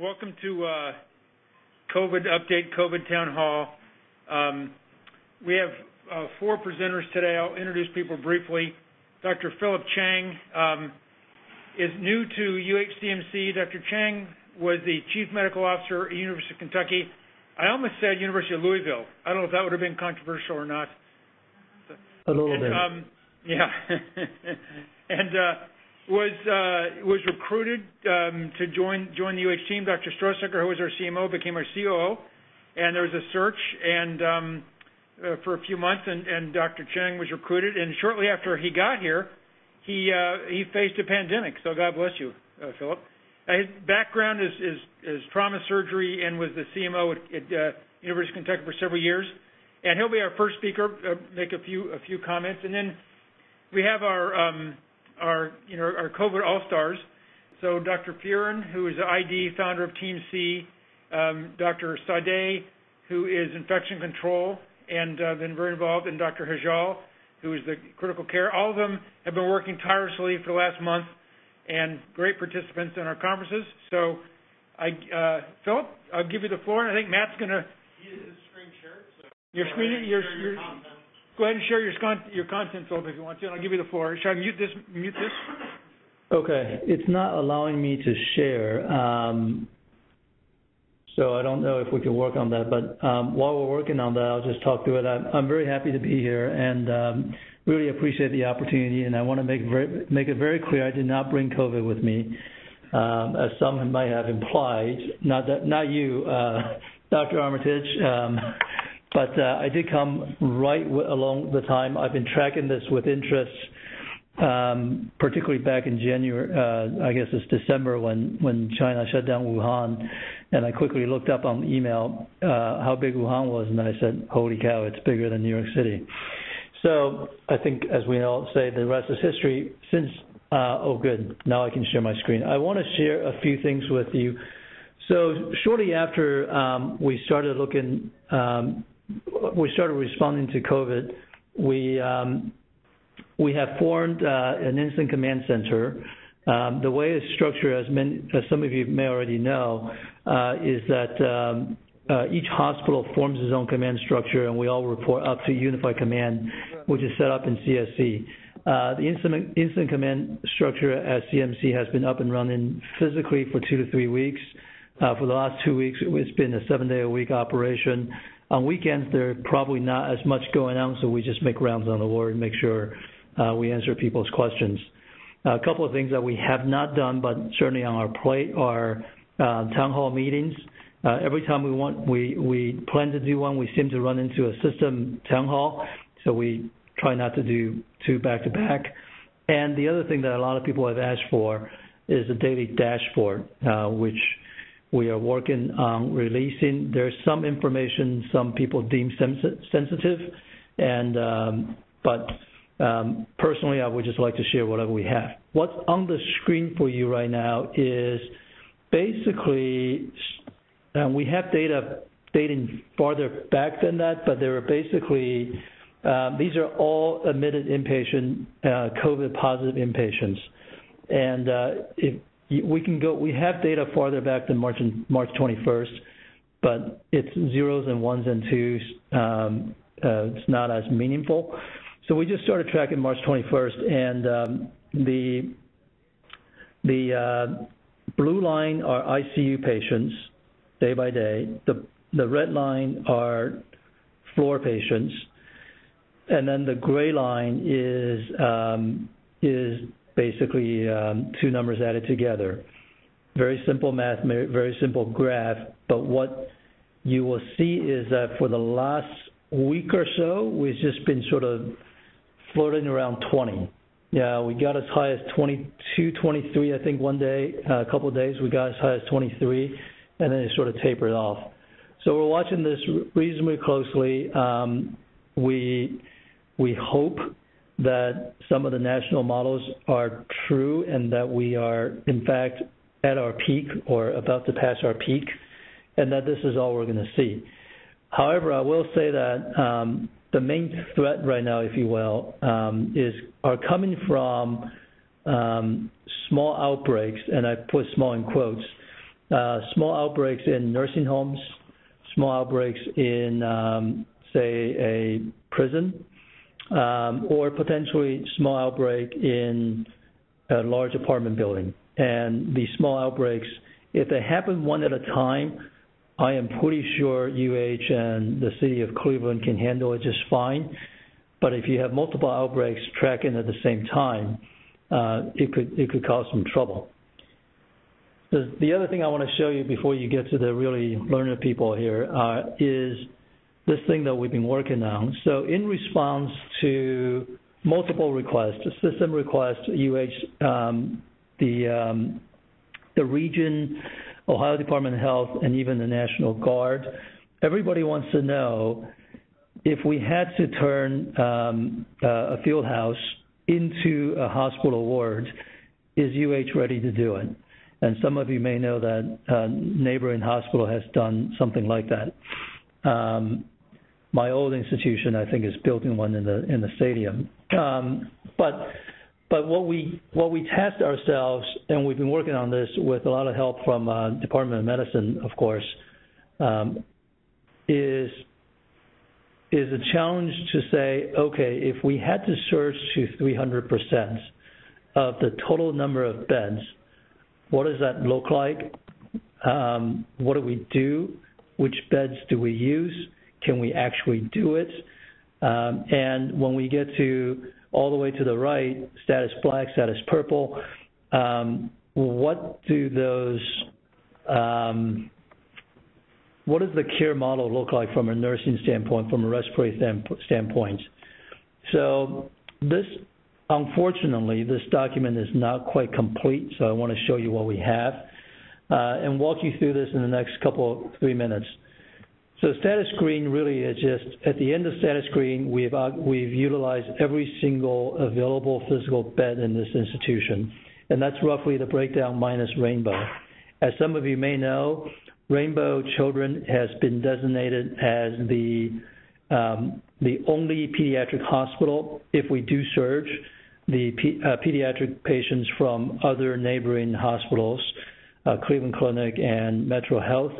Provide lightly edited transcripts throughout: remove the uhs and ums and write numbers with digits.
Welcome to COVID Update, COVID Town Hall. We have four presenters today. I'll introduce people briefly. Dr. Philip Chang is new to UHCMC. Dr. Chang was the Chief Medical Officer at University of Kentucky. I almost said University of Louisville. I don't know if that would have been controversial or not. A little bit. Yeah. And was recruited to join the UH team. Dr. Stroschecker, who was our CMO, became our COO, and there was a search and for a few months, and Dr. Chang was recruited. And shortly after he got here, he faced a pandemic. So God bless you, Philip. His background is trauma surgery and was the CMO at University of Kentucky for several years. And he'll be our first speaker. Make a few comments, and then we have our COVID all-stars. So Dr. Furin, who is the ID founder of Team C, Dr. Saade, who is infection control and been very involved, and Dr. Hejal, who is the critical care. All of them have been working tirelessly for the last month and great participants in our conferences. So, Philip, I'll give you the floor, and I think Matt's going to screen share. So your screen, your content. Go ahead and share your content, Philip, if you want to, and I'll give you the floor. Should I mute this? Okay. It's not allowing me to share, so I don't know if we can work on that. But while we're working on that, I'll just talk through it. I'm very happy to be here and really appreciate the opportunity, and I want to make it very clear I did not bring COVID with me, as some might have implied. Not you, Dr. Armitage. But I did come right along the time. I've been tracking this with interest, particularly back in January, I guess it's December, when China shut down Wuhan. And I quickly looked up on email how big Wuhan was, and I said, holy cow, it's bigger than New York City. So I think, as we all say, the rest is history. Since, oh, good, now I can share my screen. I want to share a few things with you. So shortly after we started looking, we started responding to COVID, we have formed an incident command center. The way it's structured, as some of you may already know, is that each hospital forms its own command structure, and we all report up to Unified Command, which is set up in CSC. The incident command structure at CMC has been up and running physically for 2 to 3 weeks. For the last 2 weeks, it's been a 7-day-a-week operation. On weekends, there's probably not as much going on, so we just make rounds on the ward and make sure we answer people's questions. A couple of things that we have not done, but certainly on our plate, are town hall meetings. Every time we plan to do one, we seem to run into a system town hall, so we try not to do two back-to-back. And the other thing that a lot of people have asked for is a daily dashboard, which we are working on releasing. There's some information some people deem sensitive, and but personally, I would just like to share whatever we have. What's on the screen for you right now is basically, and we have data dating farther back than that, but there are basically, these are all admitted inpatient, COVID-positive inpatients. And if we can go, we have data farther back than March 21st, but it's zeros and ones and twos. It's not as meaningful. So we just started tracking March 21st, and the blue line are ICU patients day by day. The red line are floor patients, and then the gray line is basically two numbers added together. Very simple math, very simple graph, but what you will see is that for the last week or so, we've just been sort of floating around 20. Yeah, we got as high as 22, 23, I think one day, a couple of days, we got as high as 23, and then it sort of tapered off. So we're watching this reasonably closely. We hope that some of the national models are true and that we are, in fact, at our peak or about to pass our peak, and that this is all we're going to see. However, I will say that the main threat right now, if you will, are coming from small outbreaks, and I put small in quotes, small outbreaks in nursing homes, small outbreaks in, say, a prison, or potentially small outbreak in a large apartment building. And these small outbreaks, if they happen one at a time, I am pretty sure UH and the city of Cleveland can handle it just fine. But if you have multiple outbreaks tracking at the same time, it could cause some trouble. The other thing I want to show you before you get to the really learned people here is this thing that we've been working on. So in response to multiple requests, system requests, UH, the region, Ohio Department of Health, and even the National Guard, everybody wants to know if we had to turn a field house into a hospital ward, is UH ready to do it? And some of you may know that a neighboring hospital has done something like that. My old institution, I think, is building one in the stadium. But what we tasked ourselves, and we've been working on this with a lot of help from Department of Medicine, of course, is a challenge to say, okay, if we had to surge to 300% of the total number of beds, what does that look like? What do we do? Which beds do we use? Can we actually do it? And when we get to all the way to the right, status black, status purple, what do those, what does the care model look like from a nursing standpoint, from a respiratory standpoint? So this, unfortunately, this document is not quite complete, so I want to show you what we have and walk you through this in the next couple, 3 minutes. So status green really is just, at the end of status green, we've utilized every single available physical bed in this institution, and that's roughly the breakdown minus rainbow. As some of you may know, rainbow children has been designated as the only pediatric hospital if we do surge the pediatric patients from other neighboring hospitals, Cleveland Clinic and Metro Health,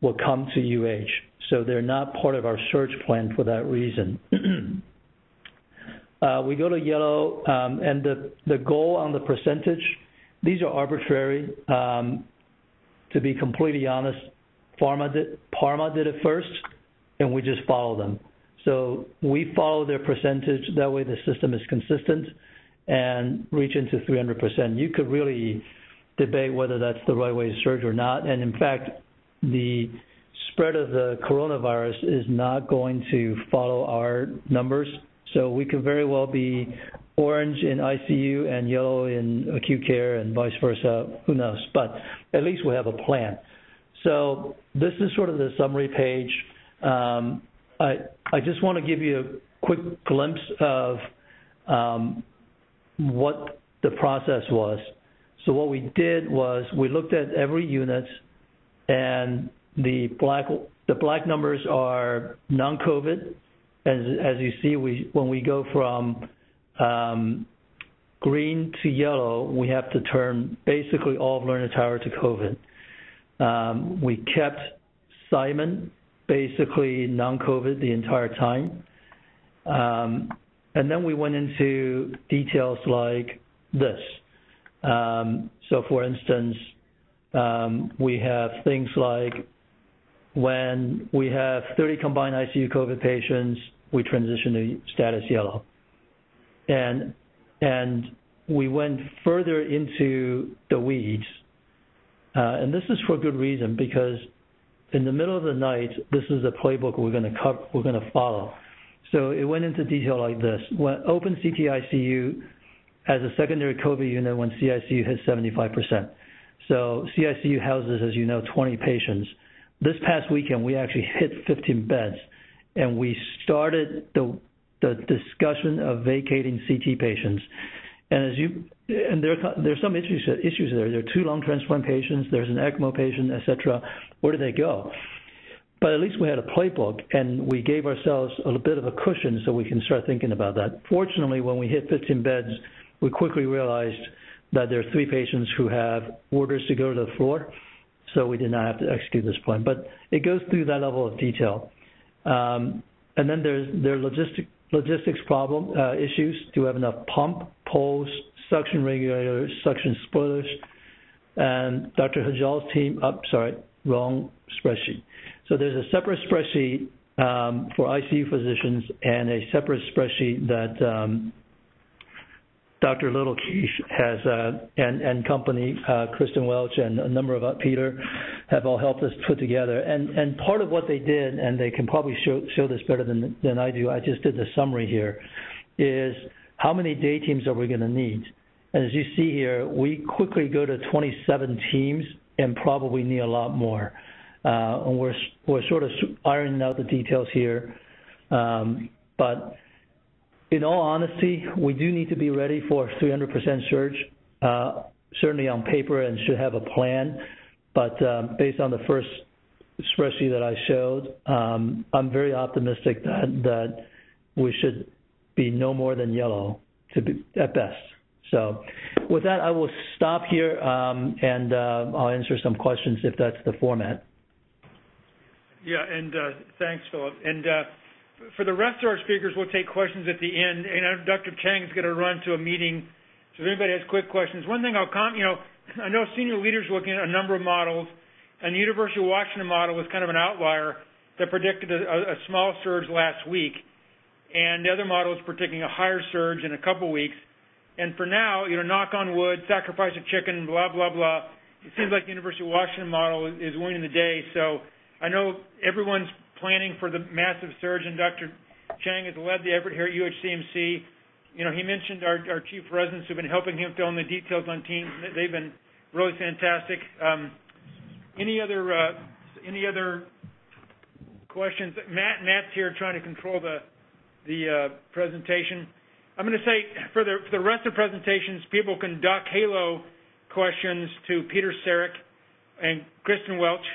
will come to UH. So they're not part of our surge plan for that reason. We go to yellow, and the goal on the percentage, these are arbitrary. To be completely honest, Parma did it first, and we just follow them. So we follow their percentage. That way the system is consistent and reach into 300%. You could really debate whether that's the right way to surge or not. And in fact, the spread of the coronavirus is not going to follow our numbers. So we could very well be orange in ICU and yellow in acute care and vice versa, who knows. But at least we have a plan. So this is sort of the summary page. I just want to give you a quick glimpse of what the process was. So what we did was we looked at every unit, and the black numbers are non-COVID. As you see, when we go from green to yellow, we have to turn basically all of Lerner Tower to COVID. We kept Simon basically non-COVID the entire time. And then we went into details like this. So for instance, we have things like when we have 30 combined ICU COVID patients, we transition to status yellow. And we went further into the weeds. And this is for good reason, because in the middle of the night, this is the playbook we're going to follow. So it went into detail like this. When open CTICU as a secondary COVID unit when CICU hits 75%. So CICU houses, as you know, 20 patients. This past weekend, we actually hit 15 beds, and we started the discussion of vacating CT patients. And there's some issues there. There are 2 lung transplant patients. There's an ECMO patient, et cetera. Where do they go? But at least we had a playbook, and we gave ourselves a little bit of a cushion so we can start thinking about that. Fortunately, when we hit 15 beds, we quickly realized that there are 3 patients who have orders to go to the floor. so we did not have to execute this plan. But it goes through that level of detail. And then there are logistics problem issues. Do we have enough pump, poles, suction regulators, suction spoilers? And Dr. Hejal's team, wrong spreadsheet. So there's a separate spreadsheet for ICU physicians and a separate spreadsheet that Dr. Little Keith has and company, Kristen Welch and a number of Peter have all helped us put together. And part of what they did, and they can probably show this better than I do, I just did the summary here, is how many day teams are we going to need? And as you see here, we quickly go to 27 teams and probably need a lot more. And we're sort of ironing out the details here. But in all honesty, we do need to be ready for 300% surge, certainly on paper, and should have a plan. But based on the first spreadsheet that I showed, I'm very optimistic that we should be no more than yellow to be, at best. So with that, I will stop here, and I'll answer some questions if that's the format. Yeah, and thanks, Philip. And for the rest of our speakers, we'll take questions at the end. And Dr. Chang is going to run to a meeting, so if anybody has quick questions. One thing I'll comment, I know senior leaders are looking at a number of models, and the University of Washington model was kind of an outlier that predicted a small surge last week, and the other model is predicting a higher surge in a couple weeks. And for now, knock on wood, sacrifice a chicken, blah, blah, blah. It seems like the University of Washington model is winning the day. So I know everyone's planning for the massive surge, and Dr. Chang has led the effort here at UHCMC. He mentioned our chief residents who've been helping him fill in the details on teams. They've been really fantastic. Any other questions? Matt's here trying to control the presentation. I'm going to say for the rest of the presentations, people can duck Halo questions to Peter Sarek and Kristen Welch,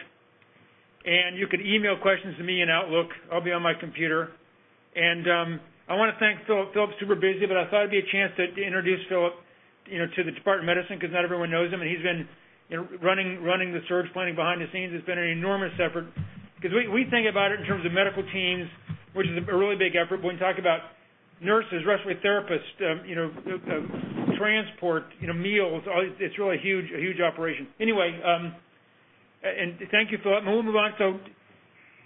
and you can email questions to me in Outlook. I'll be on my computer. And I want to thank Philip. Philip's super busy, but I thought it'd be a chance to introduce Philip, to the Department of Medicine, because not everyone knows him, and he's been running the surge planning behind the scenes. It's been an enormous effort, because we think about it in terms of medical teams, which is a really big effort. When we talk about nurses, respiratory therapists, transport, meals. It's really a huge operation. Anyway, and thank you, Philip. We'll move on. So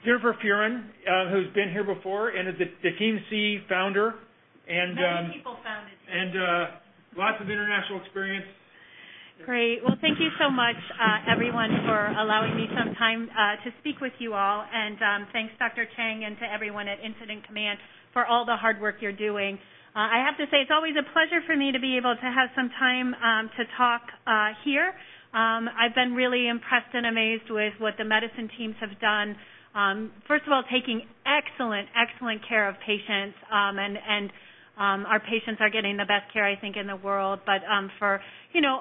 Jennifer Furin, who's been here before and is the Team C founder, and many people founded it. And lots of international experience. Great. Well, thank you so much, everyone, for allowing me some time to speak with you all. And thanks, Dr. Chang, and to everyone at Incident Command for all the hard work you're doing. I have to say it's always a pleasure for me to be able to have some time to talk here. I've been really impressed and amazed with what the medicine teams have done. First of all, taking excellent care of patients, and our patients are getting the best care, I think, in the world, but for,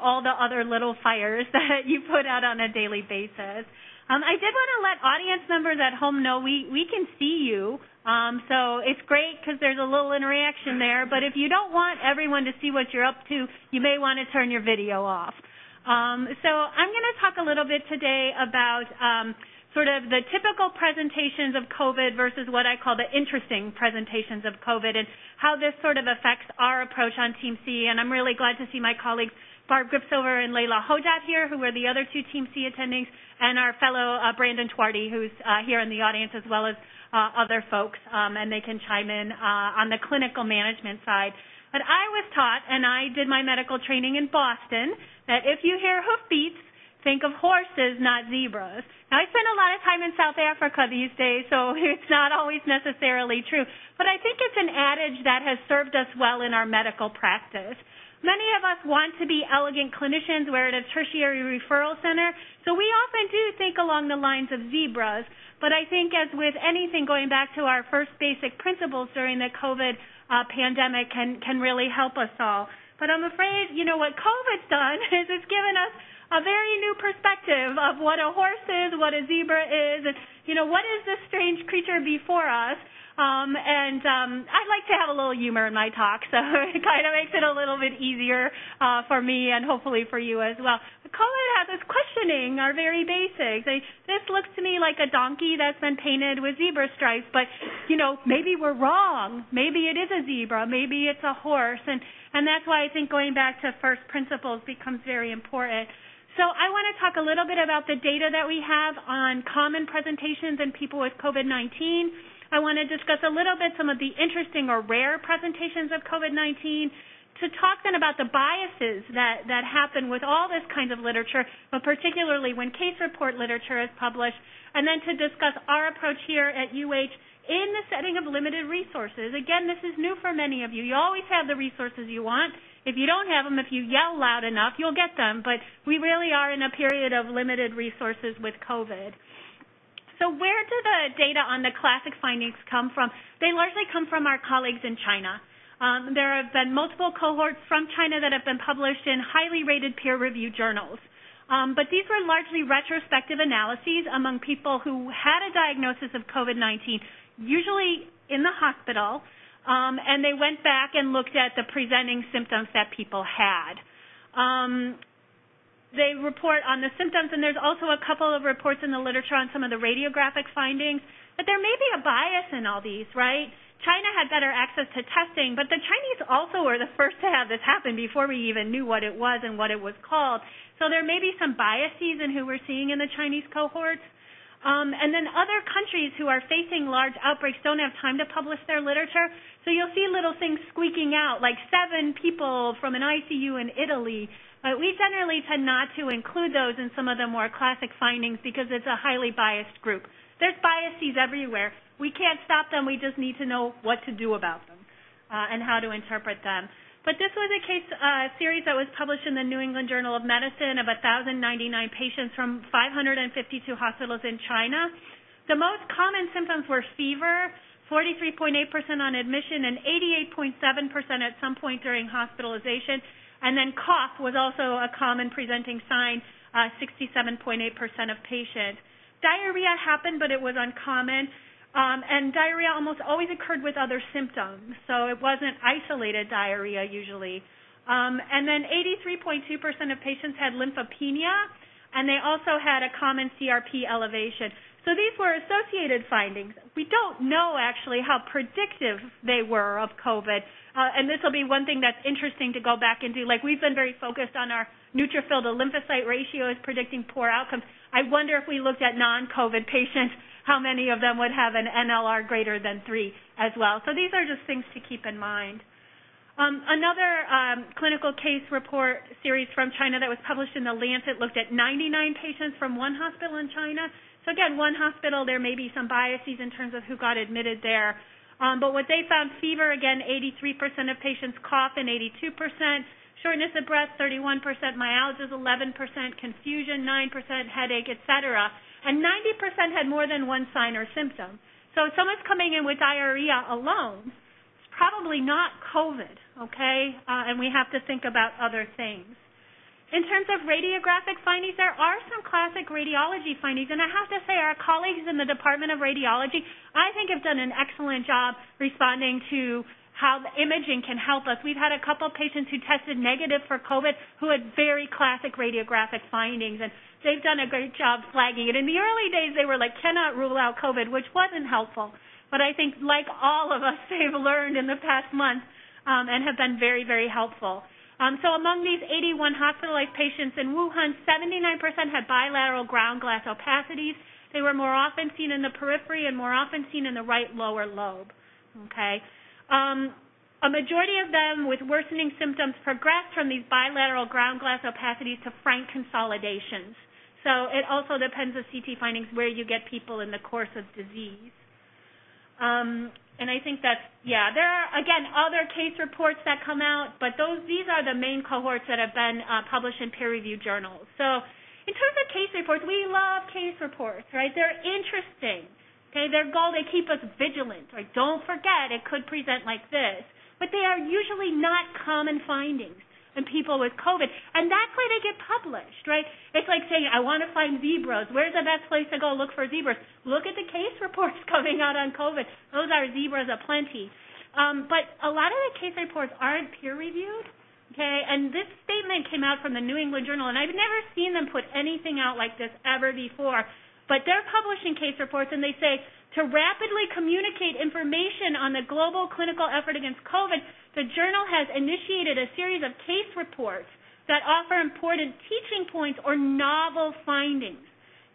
all the other little fires that you put out on a daily basis. I did want to let audience members at home know we can see you. So it's great because there's a little interaction there. But if you don't want everyone to see what you're up to, you may want to turn your video off. So I'm going to talk a little bit today about sort of the typical presentations of COVID versus what I call the interesting presentations of COVID and how this sort of affects our approach on Team C. And I'm really glad to see my colleagues Barb Gripshover and Leila Hodat here, who were the other two Team C attendings, and our fellow Brandon Twardy, who's here in the audience, as well as other folks, and they can chime in on the clinical management side. But I was taught, and I did my medical training in Boston, that if you hear hoofbeats, think of horses, not zebras. Now, I spend a lot of time in South Africa these days, so it's not always necessarily true. But I think it's an adage that has served us well in our medical practice. Many of us want to be elegant clinicians. We're at a tertiary referral center, so we often do think along the lines of zebras. But I think, as with anything, going back to our first basic principles during the COVID pandemic can really help us all. But I'm afraid, what COVID's done is it's given us a very new perspective of what a horse is, what a zebra is, and, what is this strange creature before us. I'd like to have a little humor in my talk, so it kind of makes it a little bit easier for me and hopefully for you as well. COVID yeah, this questioning are very basic. This looks to me like a donkey that's been painted with zebra stripes, but, you know, maybe we're wrong. Maybe it is a zebra. Maybe it's a horse. And that's why I think going back to first principles becomes very important. So I want to talk a little bit about the data that we have on common presentations in people with COVID-19. I want to discuss a little bit some of the interesting or rare presentations of COVID-19, to talk then about the biases that happen with all this kind of literature, but particularly when case report literature is published, and then to discuss our approach here at UH in the setting of limited resources. Again, this is new for many of you. You always have the resources you want. If you don't have them, if you yell loud enough, you'll get them. But we really are in a period of limited resources with COVID. So where do the data on the classic findings come from? They largely come from our colleagues in China. There have been multiple cohorts from China that have been published in highly rated peer-reviewed journals. But these were largely retrospective analyses among people who had a diagnosis of COVID-19, usually in the hospital, and they went back and looked at the presenting symptoms that people had. They report on the symptoms, and there's also a couple of reports in the literature on some of the radiographic findings, but there may be a bias in all these, right? China had better access to testing, but the Chinese also were the first to have this happen before we even knew what it was and what it was called. So there may be some biases in who we're seeing in the Chinese cohorts. And then other countries who are facing large outbreaks don't have time to publish their literature. So you'll see little things squeaking out, like 7 people from an ICU in Italy. But we generally tend not to include those in some of the more classic findings because it's a highly biased group. There's biases everywhere. We can't stop them. We just need to know what to do about them and how to interpret them. But this was a case series that was published in the New England Journal of Medicine of 1,099 patients from 552 hospitals in China. The most common symptoms were fever, 43.8% on admission, and 88.7% at some point during hospitalization. And then cough was also a common presenting sign, 67.8% of patients. Diarrhea happened, but it was uncommon. And diarrhea almost always occurred with other symptoms, so it wasn't isolated diarrhea usually. And then 83.2% of patients had lymphopenia, and they also had a common CRP elevation. So these were associated findings. We don't know actually how predictive they were of COVID, and this will be one thing that's interesting to go back and do. Like, we've been very focused on our neutrophil to lymphocyte ratio as predicting poor outcomes. I wonder if we looked at non-COVID patients, how many of them would have an NLR greater than 3 as well. So these are just things to keep in mind. Another clinical case report series from China that was published in The Lancet looked at 99 patients from one hospital in China. So again, one hospital, there may be some biases in terms of who got admitted there. But what they found, fever, again, 83% of patients, cough in 82%, shortness of breath, 31%, myalgias, 11%, confusion, 9%, headache, et cetera. And 90% had more than one sign or symptom. So if someone's coming in with diarrhea alone, it's probably not COVID, okay? And we have to think about other things. In terms of radiographic findings, there are some classic radiology findings. And I have to say our colleagues in the Department of Radiology, I think, have done an excellent job responding to how the imaging can help us. We've had a couple of patients who tested negative for COVID who had very classic radiographic findings, and they've done a great job flagging it. In the early days, they were like, cannot rule out COVID, which wasn't helpful. But I think, like all of us, they've learned in the past month and have been very, very helpful. So among these 81 hospitalized patients in Wuhan, 79% had bilateral ground glass opacities. They were more often seen in the periphery and more often seen in the right lower lobe, okay? A majority of them with worsening symptoms progressed from these bilateral ground glass opacities to frank consolidations. So it also depends on CT findings where you get people in the course of disease. And I think that's, yeah, there are, again, other case reports that come out, but these are the main cohorts that have been published in peer-reviewed journals. So in terms of case reports, we love case reports, right? They're interesting. Okay, their goal, they keep us vigilant. Right? Don't forget, it could present like this. But they are usually not common findings in people with COVID. And that's why they get published, right? It's like saying, I want to find zebras. Where's the best place to go look for zebras? Look at the case reports coming out on COVID. Those are zebras aplenty. But a lot of the case reports aren't peer-reviewed. Okay, and this statement came out from the New England Journal, and I've never seen them put anything out like this ever before. But they're publishing case reports, and they say, to rapidly communicate information on the global clinical effort against COVID, the journal has initiated a series of case reports that offer important teaching points or novel findings.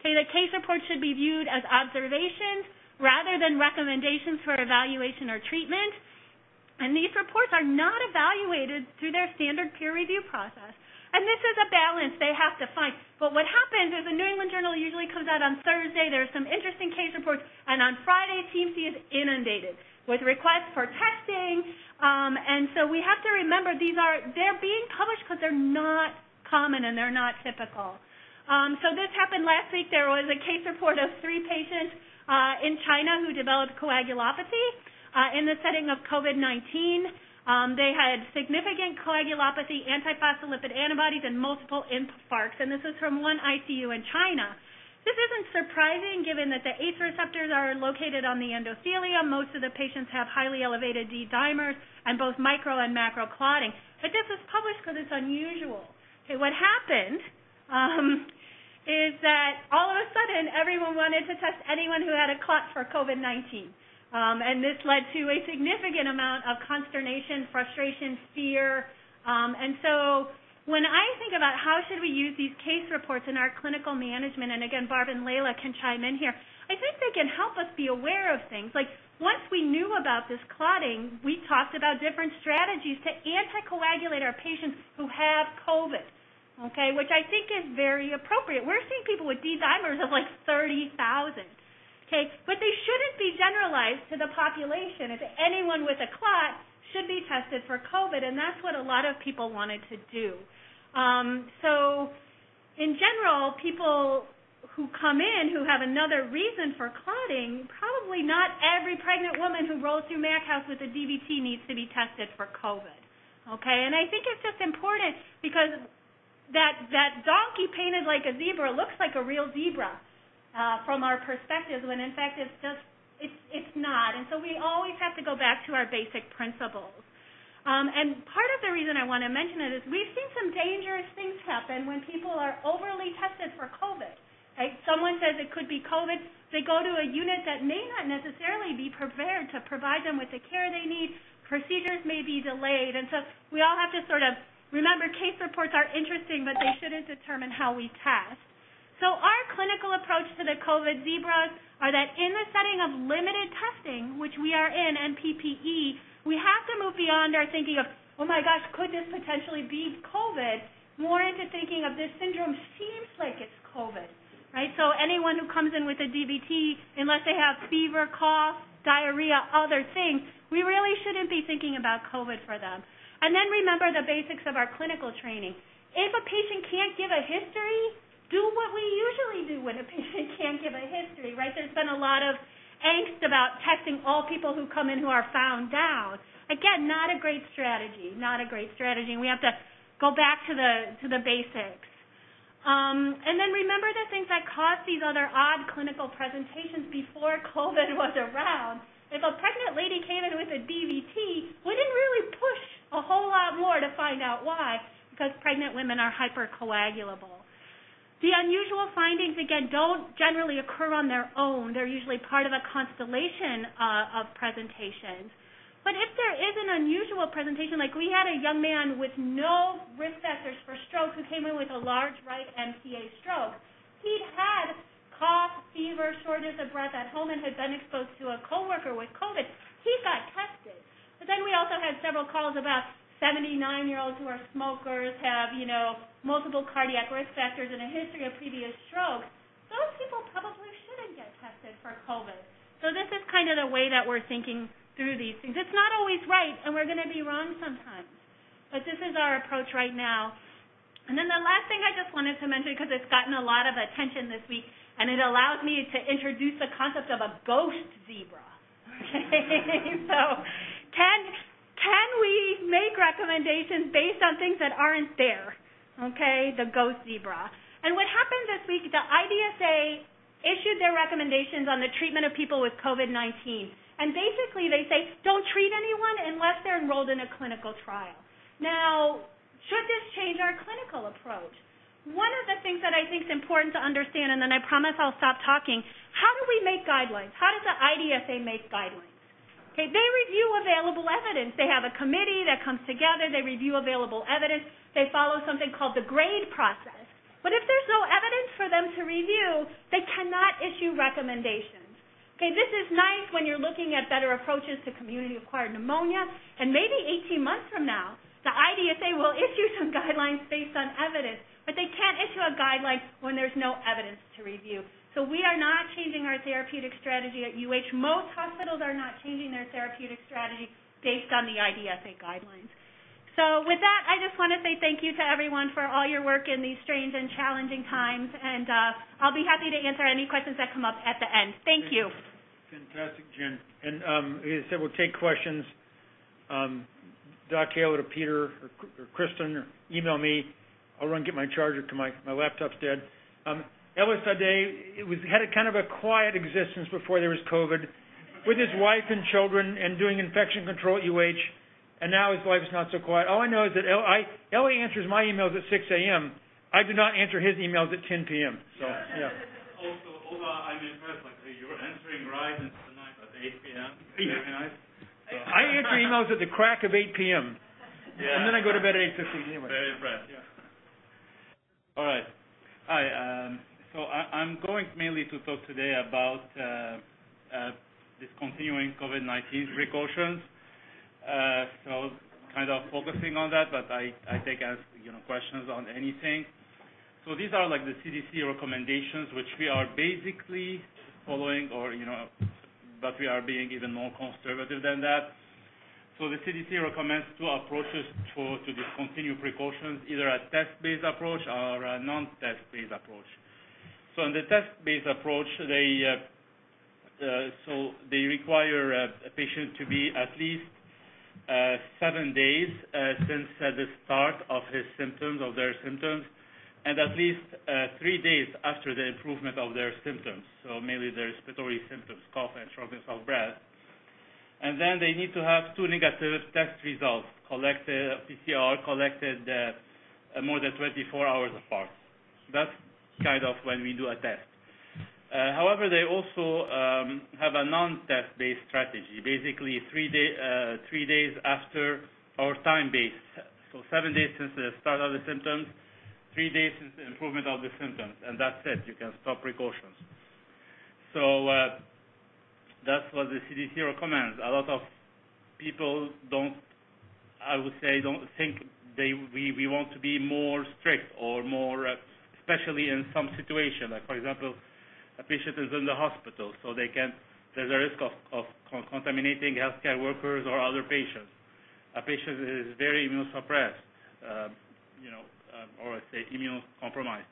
Okay, the case reports should be viewed as observations rather than recommendations for evaluation or treatment. And these reports are not evaluated through their standard peer review process. And this is a balance they have to find. But what happens is the New England Journal usually comes out on Thursday. There's some interesting case reports. And on Friday, Team C is inundated with requests for testing. And so we have to remember they're being published because they're not common and they're not typical. So this happened last week. There was a case report of 3 patients in China who developed coagulopathy. In the setting of COVID-19, they had significant coagulopathy, antiphospholipid antibodies, and multiple infarcts, and this is from one ICU in China. This isn't surprising given that the ACE receptors are located on the endothelium. Most of the patients have highly elevated D-dimers and both micro and macro clotting. But this is published because it's unusual. Okay, what happened is that all of a sudden everyone wanted to test anyone who had a clot for COVID-19. And this led to a significant amount of consternation, frustration, fear. And so when I think about how should we use these case reports in our clinical management, and again, Barb and Leila can chime in here, I think they can help us be aware of things. Like once we knew about this clotting, we talked about different strategies to anticoagulate our patients who have COVID, okay, which I think is very appropriate. We're seeing people with D-dimers of like 30,000. Okay, but they shouldn't be generalized to the population. If anyone with a clot should be tested for COVID, and that's what a lot of people wanted to do. So in general, people who come in who have another reason for clotting, probably not every pregnant woman who rolls through MAC house with a DVT needs to be tested for COVID. Okay, and I think it's just important because that donkey painted like a zebra looks like a real zebra. From our perspective, when in fact it's just it's not, and so we always have to go back to our basic principles. And part of the reason I want to mention it is we've seen some dangerous things happen when people are overly tested for COVID. Right? Someone says it could be COVID, they go to a unit that may not necessarily be prepared to provide them with the care they need. Procedures may be delayed, and so we all have to sort of remember case reports are interesting, but they shouldn't determine how we test. So our clinical approach to the COVID zebras are that in the setting of limited testing, which we are in, and PPE, we have to move beyond our thinking of, oh my gosh, could this potentially be COVID, more into thinking of this syndrome seems like it's COVID, right? So anyone who comes in with a DVT, unless they have fever, cough, diarrhea, other things, we really shouldn't be thinking about COVID for them. And then remember the basics of our clinical training. If a patient can't give a history, do what we usually do when a patient can't give a history, right? There's been a lot of angst about testing all people who come in who are found down. Again, not a great strategy, not a great strategy. And we have to go back to the basics. And then remember the things that caused these other odd clinical presentations before COVID was around. If a pregnant lady came in with a DVT, we didn't really push a whole lot more to find out why, because pregnant women are hypercoagulable. The unusual findings, again, don't generally occur on their own. They're usually part of a constellation of presentations. But if there is an unusual presentation, like we had a young man with no risk factors for stroke who came in with a large right MCA stroke. He'd had cough, fever, shortness of breath at home and had been exposed to a coworker with COVID. He got tested. But then we also had several calls about 79-year-olds who are smokers, have, multiple cardiac risk factors and a history of previous strokes. Those people probably shouldn't get tested for COVID. So this is kind of the way that we're thinking through these things. It's not always right, and we're going to be wrong sometimes. But this is our approach right now. And then the last thing I just wanted to mention, because it's gotten a lot of attention this week, and it allows me to introduce the concept of a ghost zebra. Okay, so Can we make recommendations based on things that aren't there? Okay, the ghost zebra. And what happened this week, the IDSA issued their recommendations on the treatment of people with COVID-19. And basically they say, don't treat anyone unless they're enrolled in a clinical trial. Now, Should this change our clinical approach? One of the things that I think is important to understand, and then I promise I'll stop talking, how do we make guidelines? How does the IDSA make guidelines? Okay, they review available evidence. They have a committee that comes together. They review available evidence. They follow something called the grade process. But if there's no evidence for them to review, they cannot issue recommendations. Okay, this is nice when you're looking at better approaches to community-acquired pneumonia, and maybe 18 months from now, the IDSA will issue some guidelines based on evidence, but they can't issue a guideline when there's no evidence to review. So we are not changing our therapeutic strategy at UH. Most hospitals are not changing their therapeutic strategy based on the IDSA guidelines. So with that, I just want to say thank you to everyone for all your work in these strange and challenging times, and I'll be happy to answer any questions that come up at the end. Thank you. Fantastic, Jen. And as I said, we'll take questions. Doc Hale to Peter or Kristen, or email me. I'll run get my charger because my laptop's dead. Elie Saade had a kind of a quiet existence before there was COVID, with his wife and children and doing infection control at UH. And now his life's not so quiet. All I know is that Elie answers my emails at 6 a.m. I do not answer his emails at 10 p.m. So, yeah. Also, Ola, I'm impressed. Like, you're answering right and tonight at 8 p.m. Yeah. Very nice. I answer emails at the crack of 8 p.m. Yeah. And then I go to bed at 8:15 anyway. Very impressed. Yeah. All right. Hi. So I'm going mainly to talk today about this continuing COVID-19 precautions. So kind of focusing on that, but I take as questions on anything. So these are like the CDC recommendations, which we are basically following, or but we are being even more conservative than that. So the CDC recommends two approaches to discontinue precautions, either a test-based approach or a non-test-based approach. So in the test-based approach, they require a patient to be at least 7 days since the start of his symptoms, of their symptoms, and at least 3 days after the improvement of their symptoms, so mainly their respiratory symptoms, cough and shortness of breath. And then they need to have two negative test results, PCR collected more than 24 hours apart. That's kind of when we do a test. However, they also have a non-test-based strategy, basically 3 days after our time-based. So 7 days since the start of the symptoms, 3 days since the improvement of the symptoms, and that's it. You can stop precautions. So that's what the CDC recommends. A lot of people don't think we want to be more strict or more, especially in some situation, like for example, a patient is in the hospital, so there's a risk of contaminating healthcare workers or other patients. A patient is very immunosuppressed, or say immunocompromised.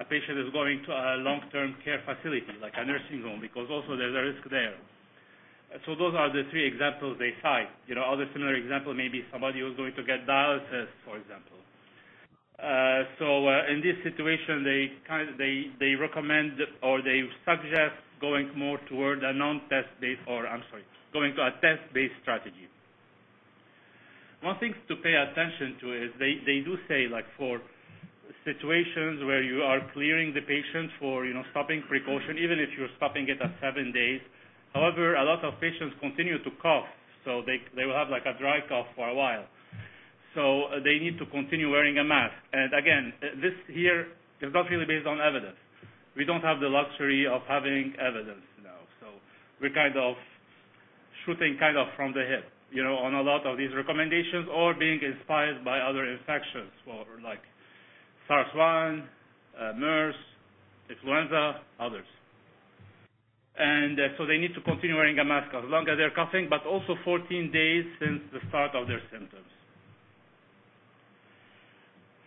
A patient is going to a long-term care facility, like a nursing home, because also there's a risk there. So those are the three examples they cite. Other similar example, maybe somebody who's going to get dialysis, for example. In this situation, they recommend or they suggest going more toward a going to a test-based strategy. One thing to pay attention to is they do say, like, for situations where you are clearing the patient for stopping precaution, even if you're stopping it at 7 days. However, a lot of patients continue to cough, so they will have like a dry cough for a while. So they need to continue wearing a mask. And again, this here is not really based on evidence. We don't have the luxury of having evidence now. So we're kind of shooting from the hip, on a lot of these recommendations, or being inspired by other infections, like SARS-1, MERS, influenza, others. And so they need to continue wearing a mask as long as they're coughing, but also 14 days since the start of their symptoms.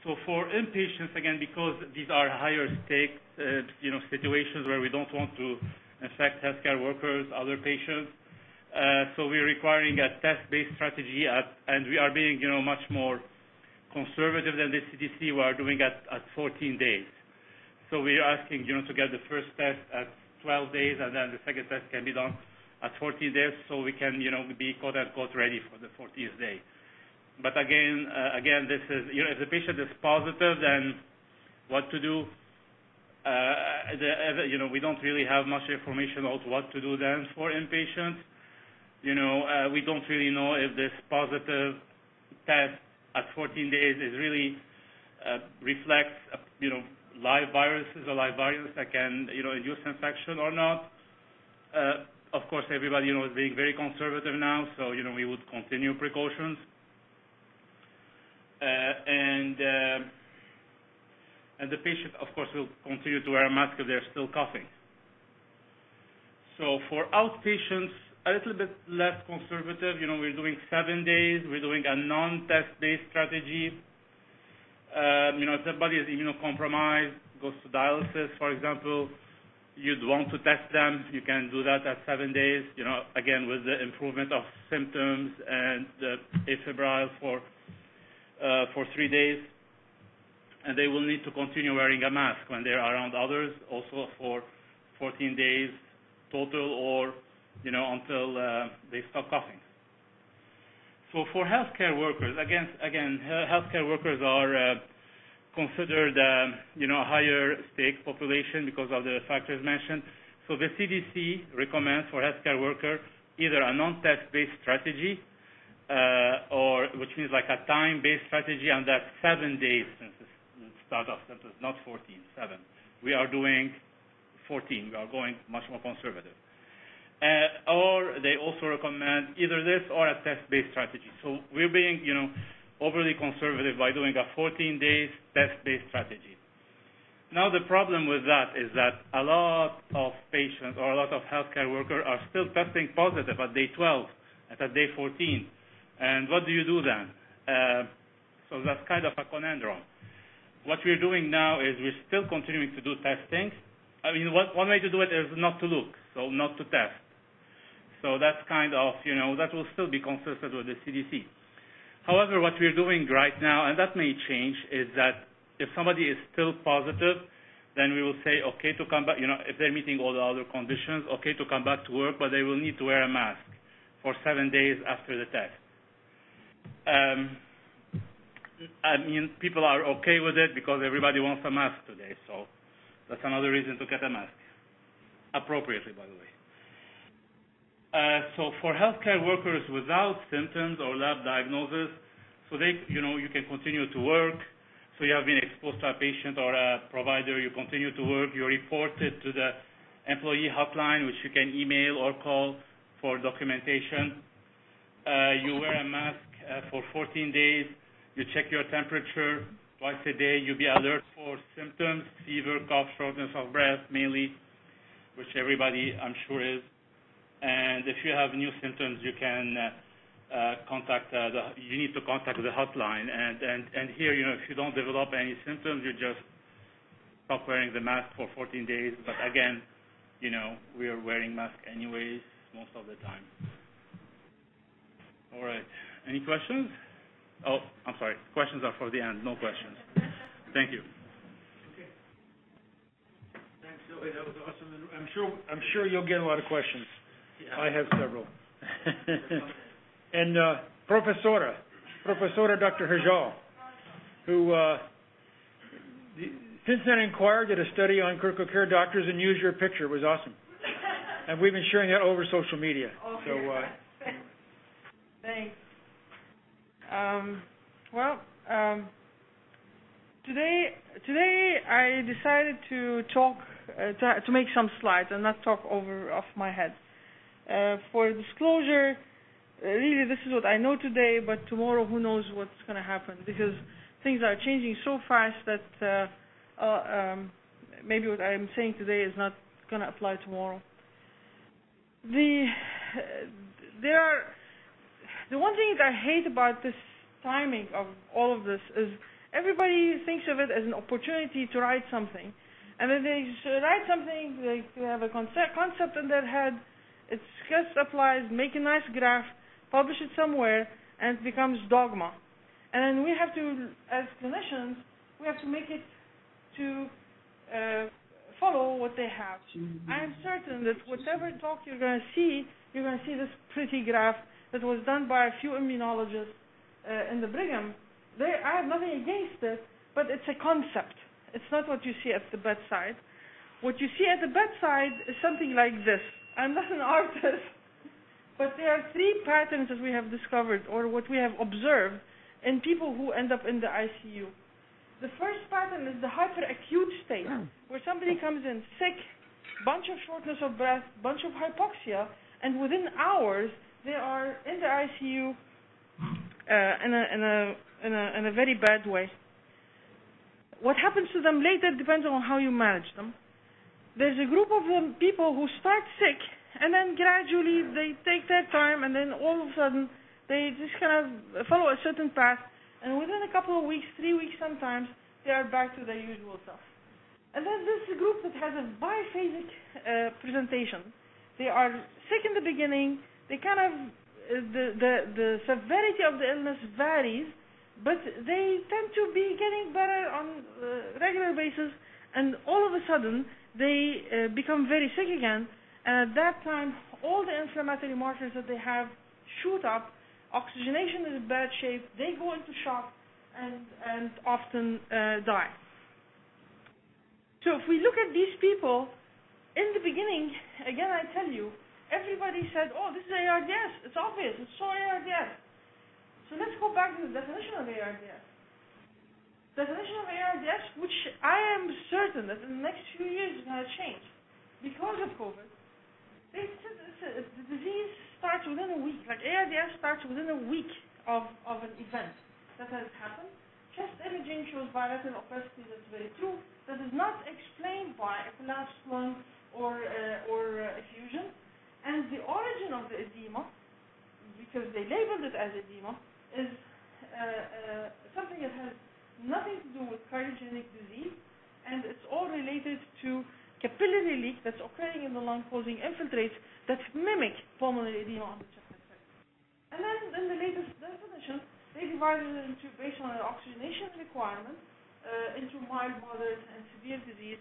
So for inpatients, again, because these are higher stakes, situations where we don't want to infect healthcare workers, other patients. So we're requiring a test-based strategy, and we are being, much more conservative than the CDC. We are doing at 14 days. So we're asking, to get the first test at 12 days, and then the second test can be done at 14 days, so we can, be quote unquote ready for the 14th day. But again, this is, you know, if the patient is positive, then what to do? You know, we don't really have much information about what to do then for inpatients. You know, we don't really know if this positive test at 14 days is really reflects, you know, live viruses or live variants that can, you know, induce infection or not. Of course, everybody, you know, is being very conservative now, so, you know, we would continue precautions. And the patient, of course, will continue to wear a mask if they're still coughing. So for outpatients, a little bit less conservative. You know, we're doing 7 days. We're doing a non-test-based strategy. You know, if somebody is immunocompromised, goes to dialysis, for example, you'd want to test them. You can do that at 7 days, you know, again, with the improvement of symptoms and afebrile for 3 days. And they will need to continue wearing a mask when they're around others, also for 14 days total, or, you know, until they stop coughing. So for healthcare workers, again, healthcare workers are considered, you know, a higher stake population because of the factors mentioned. So the CDC recommends for healthcare worker either a non-test-based strategy, or which means like a time-based strategy, and that's 7 days since the start of symptoms, not 14, 7. We are doing 14. We are going much more conservative. Or they also recommend either this or a test-based strategy. So we're being, you know, overly conservative by doing a 14-day test-based strategy. Now the problem with that is that a lot of patients or a lot of healthcare workers are still testing positive at day 12 and at day 14. And what do you do then? So that's kind of a conundrum. What we're doing now is we're still continuing to do testing. I mean, one way to do it is not to look, so not to test. So that's kind of, you know, that will still be consistent with the CDC. However, what we're doing right now, and that may change, is that if somebody is still positive, then we will say, okay, to come back, you know, if they're meeting all the other conditions, okay, to come back to work, but they will need to wear a mask for 7 days after the test. I mean, people are okay with it because everybody wants a mask today, so that's another reason to get a mask, appropriately, by the way. So for healthcare workers without symptoms or lab diagnosis, so they, you know, you can continue to work. So you have been exposed to a patient or a provider, you continue to work, you report it to the employee hotline, which you can email or call for documentation. You wear a mask for 14 days, you check your temperature twice a day, you be alert for symptoms, fever, cough, shortness of breath mainly, which everybody, I'm sure, is. And if you have new symptoms, you can you need to contact the hotline. And here, you know, if you don't develop any symptoms, you just stop wearing the mask for 14 days. But again, you know, we are wearing masks anyways most of the time. All right. Any questions? Oh, I'm sorry. Questions are for the end. No questions. Thank you. Okay. Thanks, Elie. That was awesome. And I'm sure you'll get a lot of questions. I have several. And Professora Dr. Hejal, who Cincinnati Enquirer did a study on critical care doctors and used your picture. It was awesome. And we've been sharing that over social media. Okay. So, thanks. Today I decided to talk, to make some slides and not talk over off my head. For disclosure, really this is what I know today, but tomorrow who knows what's going to happen, because things are changing so fast that maybe what I'm saying today is not going to apply tomorrow. The one thing that I hate about this timing of all of this is everybody thinks of it as an opportunity to write something. And then they write something, they have a concept in their head, it's just applies, make a nice graph, publish it somewhere, and it becomes dogma. And then we have to, as clinicians, we have to make it to follow what they have. I am certain that whatever talk you're going to see this pretty graph that was done by a few immunologists in the Brigham, I have nothing against it, but it's a concept. It's not what you see at the bedside. What you see at the bedside is something like this. I'm not an artist, but there are three patterns that we have discovered, or what we have observed, in people who end up in the ICU. The first pattern is the hyperacute state, where somebody comes in sick, bunch of shortness of breath, bunch of hypoxia, and within hours they are in the ICU in a very bad way. What happens to them later depends on how you manage them. There's a group of people who start sick, and then gradually they take their time, and then all of a sudden they just kind of follow a certain path, and within a couple of weeks, 3 weeks sometimes, they are back to their usual self. And then there's a group that has a biphasic presentation. They are sick in the beginning. They kind of, the severity of the illness varies, but they tend to be getting better on a regular basis, and all of a sudden, they become very sick again, and at that time, all the inflammatory markers that they have shoot up. Oxygenation is in bad shape. They go into shock and often die. So if we look at these people, in the beginning, again I tell you, everybody said, oh, this is ARDS. It's obvious. It's so ARDS. So let's go back to the definition of ARDS. Definition of ARDS, which I am certain that in the next few years is going to change because of COVID. They said the disease starts within a week. Like ARDS starts within a week of an event that has happened. Chest imaging shows bilateral opacity, that's very true. That is not explained by a collapsed lung or effusion. And the origin of the edema, because they labeled it as edema, is something that has nothing to do with cardiogenic disease, and it's all related to capillary leak that's occurring in the lung, causing infiltrates that mimic pulmonary edema on the chest. And then in the latest definition, they divided it into, based on the oxygenation requirement, into mild, moderate, and severe disease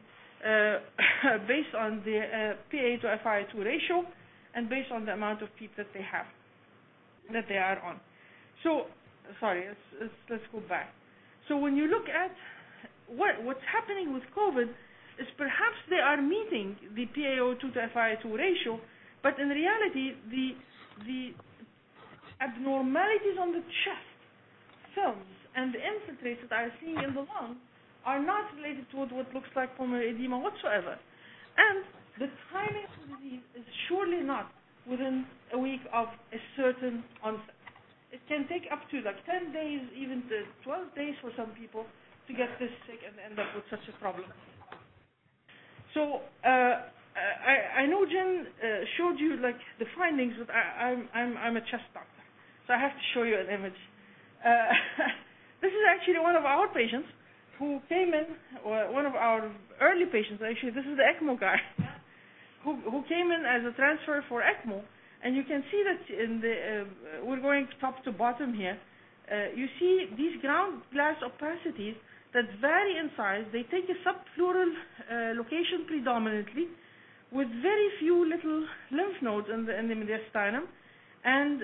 based on the PA to FiO2 ratio and based on the amount of PEEP that they have, that they are on. So, sorry, let's go back. So when you look at what's happening with COVID is perhaps they are meeting the PaO2 to FiO2 ratio, but in reality, the abnormalities on the chest, films, and the infiltrates that are seen in the lung are not related to what looks like pulmonary edema whatsoever. And the timing of the disease is surely not within a week of a certain onset. It can take up to like 10 days, even to 12 days for some people to get this sick and end up with such a problem. So I know Jen showed you like the findings, but I'm a chest doctor, so I have to show you an image. This is actually one of our patients who came in, one of our early patients. Actually, this is the ECMO guy who came in as a transfer for ECMO. And you can see that in the we're going top to bottom here. You see these ground glass opacities that vary in size. They take a subpleural location predominantly, with very few little lymph nodes in the mediastinum. And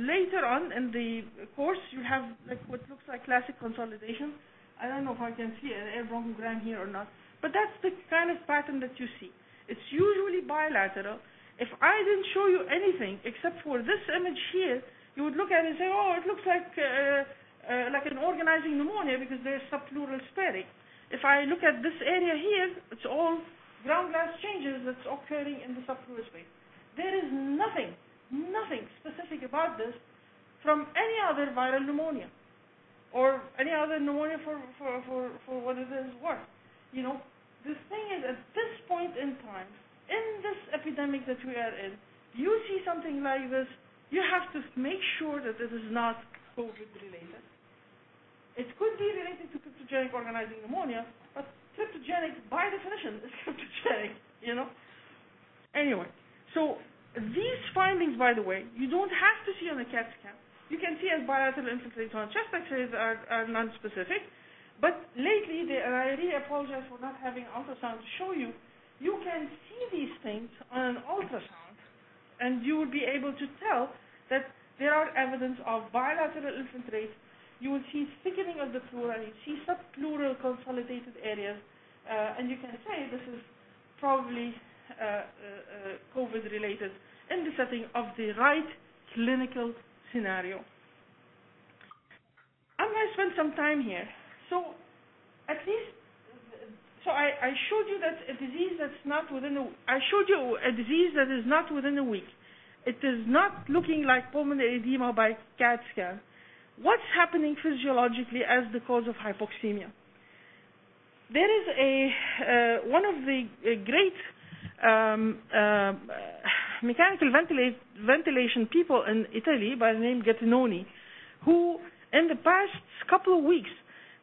later on in the course, you have like what looks like classic consolidation. I don't know if I can see an air bronchogram here or not, but that's the kind of pattern that you see. It's usually bilateral. If I didn't show you anything except for this image here, you would look at it and say, oh, it looks like an organizing pneumonia because there's subpleural sparing. If I look at this area here, it's all ground glass changes that's occurring in the subpleural space. There is nothing specific about this from any other viral pneumonia or any other pneumonia for what it is worth. You know, the thing is, at this point in time, in this epidemic that we are in, you see something like this, you have to make sure that it is not COVID-related. It could be related to cryptogenic organizing pneumonia, but cryptogenic, by definition, is cryptogenic, you know? Anyway, so these findings, by the way, you don't have to see on a CAT scan. You can see as bilateral infiltrates on chest X-rays are non-specific, but lately, and I really apologize for not having ultrasound to show you, you can see these things on an ultrasound, and you will be able to tell that there are evidence of bilateral infiltrates. You will see thickening of the pleura, you see subpleural consolidated areas, and you can say this is probably COVID-related in the setting of the right clinical scenario. I'm going to spend some time here. So at least, so I showed you that a disease that's not within a, I showed you a disease that is not within a week. It is not looking like pulmonary edema by CAT scan. What's happening physiologically as the cause of hypoxemia? There is a one of the great mechanical ventilation people in Italy by the name Gattinoni, who in the past couple of weeks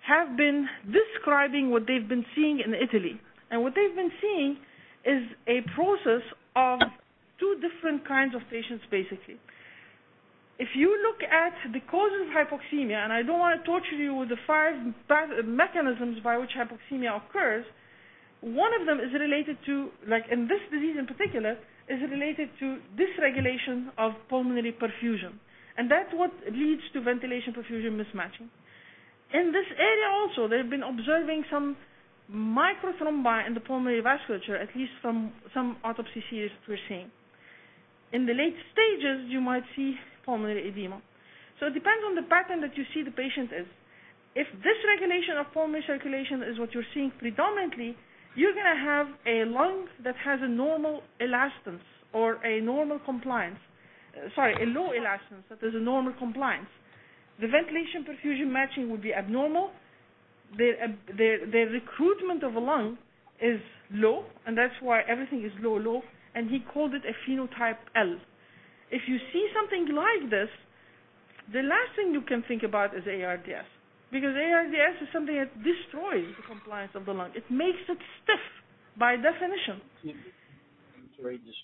have been describing what they've been seeing in Italy. And what they've been seeing is a process of two different kinds of patients, basically. If you look at the causes of hypoxemia, and I don't want to torture you with the 5 mechanisms by which hypoxemia occurs, one of them is related to, like in this disease in particular, is related to dysregulation of pulmonary perfusion. And that's what leads to ventilation-perfusion mismatching. In this area also, they've been observing some microthrombi in the pulmonary vasculature, at least from some autopsy series that we're seeing. In the late stages, you might see pulmonary edema. So it depends on the pattern that you see the patient is. If dysregulation of pulmonary circulation is what you're seeing predominantly, you're going to have a lung that has a normal elastance or a normal compliance. Sorry, a low elastance that is a normal compliance. The ventilation-perfusion matching would be abnormal. Their recruitment of a lung is low, and that's why everything is low, low, and he called it a phenotype L. If you see something like this, the last thing you can think about is ARDS, because ARDS is something that destroys the compliance of the lung. It makes it stiff by definition.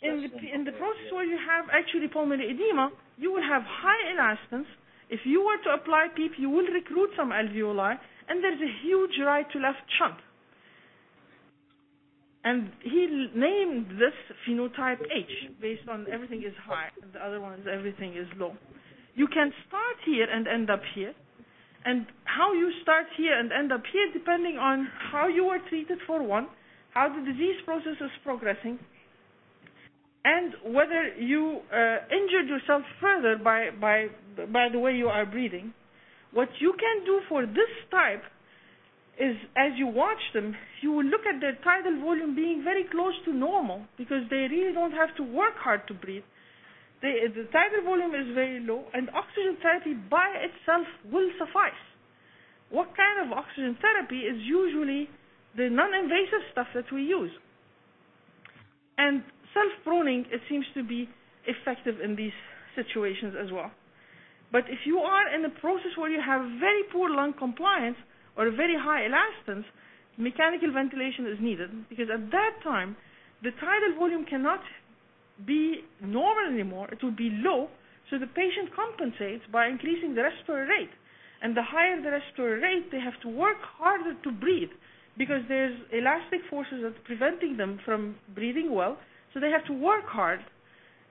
In the process where you have actually pulmonary edema, you will have high elastance. If you were to apply PEEP, you will recruit some alveoli, and there's a huge right-to-left shunt. And he named this phenotype H, based on everything is high, and the other one is everything is low. You can start here and end up here. And how you start here and end up here, depending on how you were treated for one, how the disease process is progressing, and whether you injured yourself further by the way you are breathing. What you can do for this type is, as you watch them, you will look at their tidal volume being very close to normal because they really don't have to work hard to breathe. The tidal volume is very low, and oxygen therapy by itself will suffice. What kind of oxygen therapy is usually the non-invasive stuff that we use. And self-proning, it seems to be effective in these situations as well. But if you are in a process where you have very poor lung compliance or a very high elastance, mechanical ventilation is needed because at that time, the tidal volume cannot be normal anymore. It will be low, so the patient compensates by increasing the respiratory rate. And the higher the respiratory rate, they have to work harder to breathe because there's elastic forces that's preventing them from breathing well, so they have to work hard.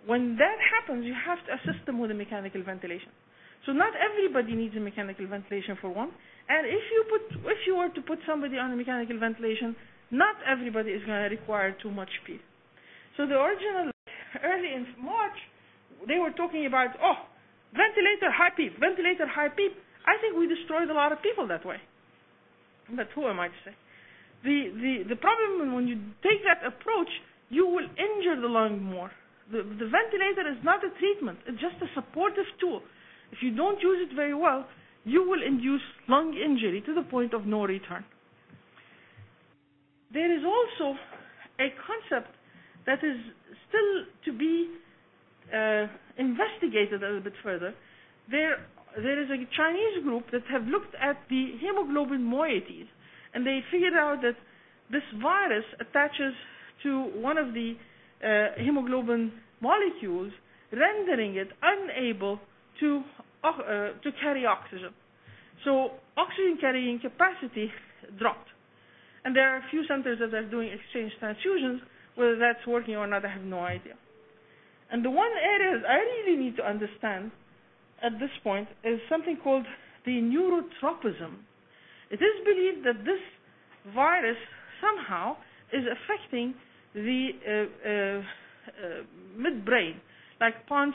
When that happens, you have to assist them with a mechanical ventilation. So not everybody needs a mechanical ventilation for one. And if you were to put somebody on a mechanical ventilation, not everybody is going to require too much PEEP. So the original, early in March, they were talking about, oh, ventilator, high PEEP, ventilator, high PEEP. I think we destroyed a lot of people that way. But who am I to say? The problem when you take that approach, you will injure the lung more. The ventilator is not a treatment. It's just a supportive tool. If you don't use it very well, you will induce lung injury to the point of no return. There is also a concept that is still to be investigated a little bit further. There is a Chinese group that have looked at the hemoglobin moieties, and they figured out that this virus attaches to one of the hemoglobin molecules, rendering it unable to carry oxygen. So oxygen carrying capacity dropped. And there are a few centers that are doing exchange transfusions. Whether that's working or not, I have no idea. And the one area that I really need to understand at this point is something called the neurotropism. It is believed that this virus somehow is affecting the midbrain, like PONS,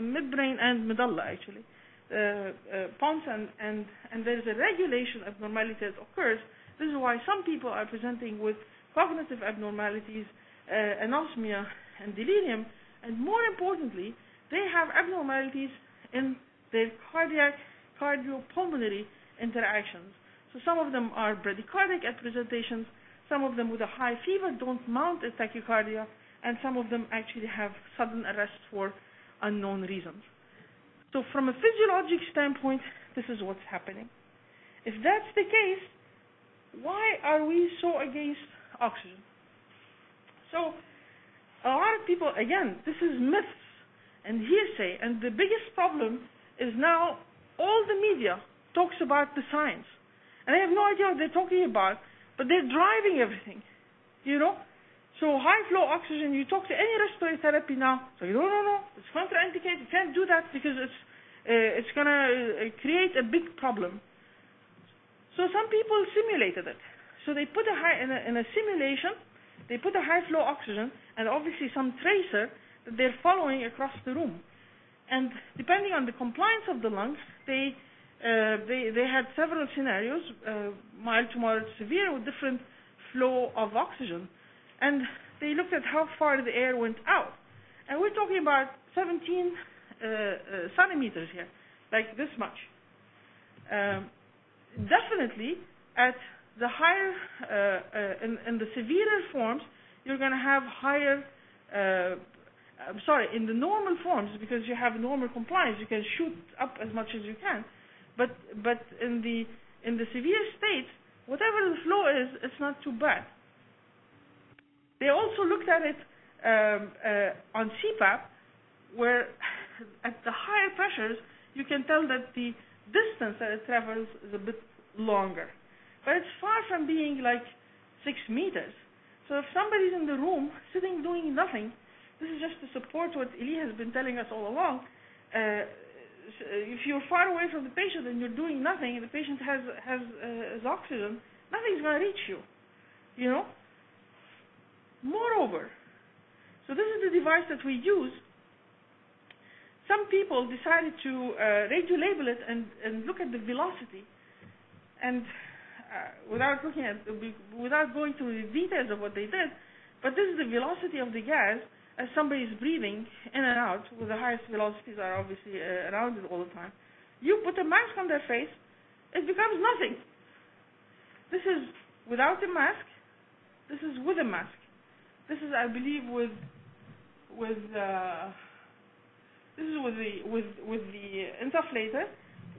midbrain and medulla, actually. PONS and there's a regulation abnormality that occurs. This is why some people are presenting with cognitive abnormalities, anosmia, and delirium. And more importantly, they have abnormalities in their cardiac, cardiopulmonary interactions. So some of them are bradycardic at presentations, some of them with a high fever don't mount a tachycardia, and some of them actually have sudden arrest for unknown reasons. So from a physiologic standpoint, this is what's happening. If that's the case, why are we so against oxygen? So a lot of people, again, this is myths and hearsay, and the biggest problem is now all the media talks about the science. And I have no idea what they're talking about, but they're driving everything, you know. So high-flow oxygen, you talk to any respiratory therapy now, so no, it's contraindicated, you can't do that because it's going to create a big problem. So some people simulated it. So they put in a simulation, they put a high-flow oxygen and obviously some tracer that they're following across the room. And depending on the compliance of the lungs, they had several scenarios, mild to moderate severe, with different flow of oxygen. And they looked at how far the air went out. And we're talking about 17 centimeters here, like this much. Definitely, at the higher, in the severer forms, you're going to have higher, I'm sorry, in the normal forms, because you have normal compliance, you can shoot up as much as you can. But in the severe states, whatever the flow is, it's not too bad. They also looked at it on CPAP, where at the higher pressures, you can tell that the distance that it travels is a bit longer. But it's far from being like 6 meters. So if somebody's in the room, sitting, doing nothing, this is just to support what Elie has been telling us all along. If you're far away from the patient and you're doing nothing, and the patient has oxygen, nothing's going to reach you, you know. Moreover, so this is the device that we use. Some people decided to radiolabel it and look at the velocity, and without going through the details of what they did, but this is the velocity of the gas as somebody is breathing in and out, with the highest velocities are obviously around it all the time. You put a mask on their face, it becomes nothing. This is without a mask. This is with a mask. This is, I believe, with the insufflator.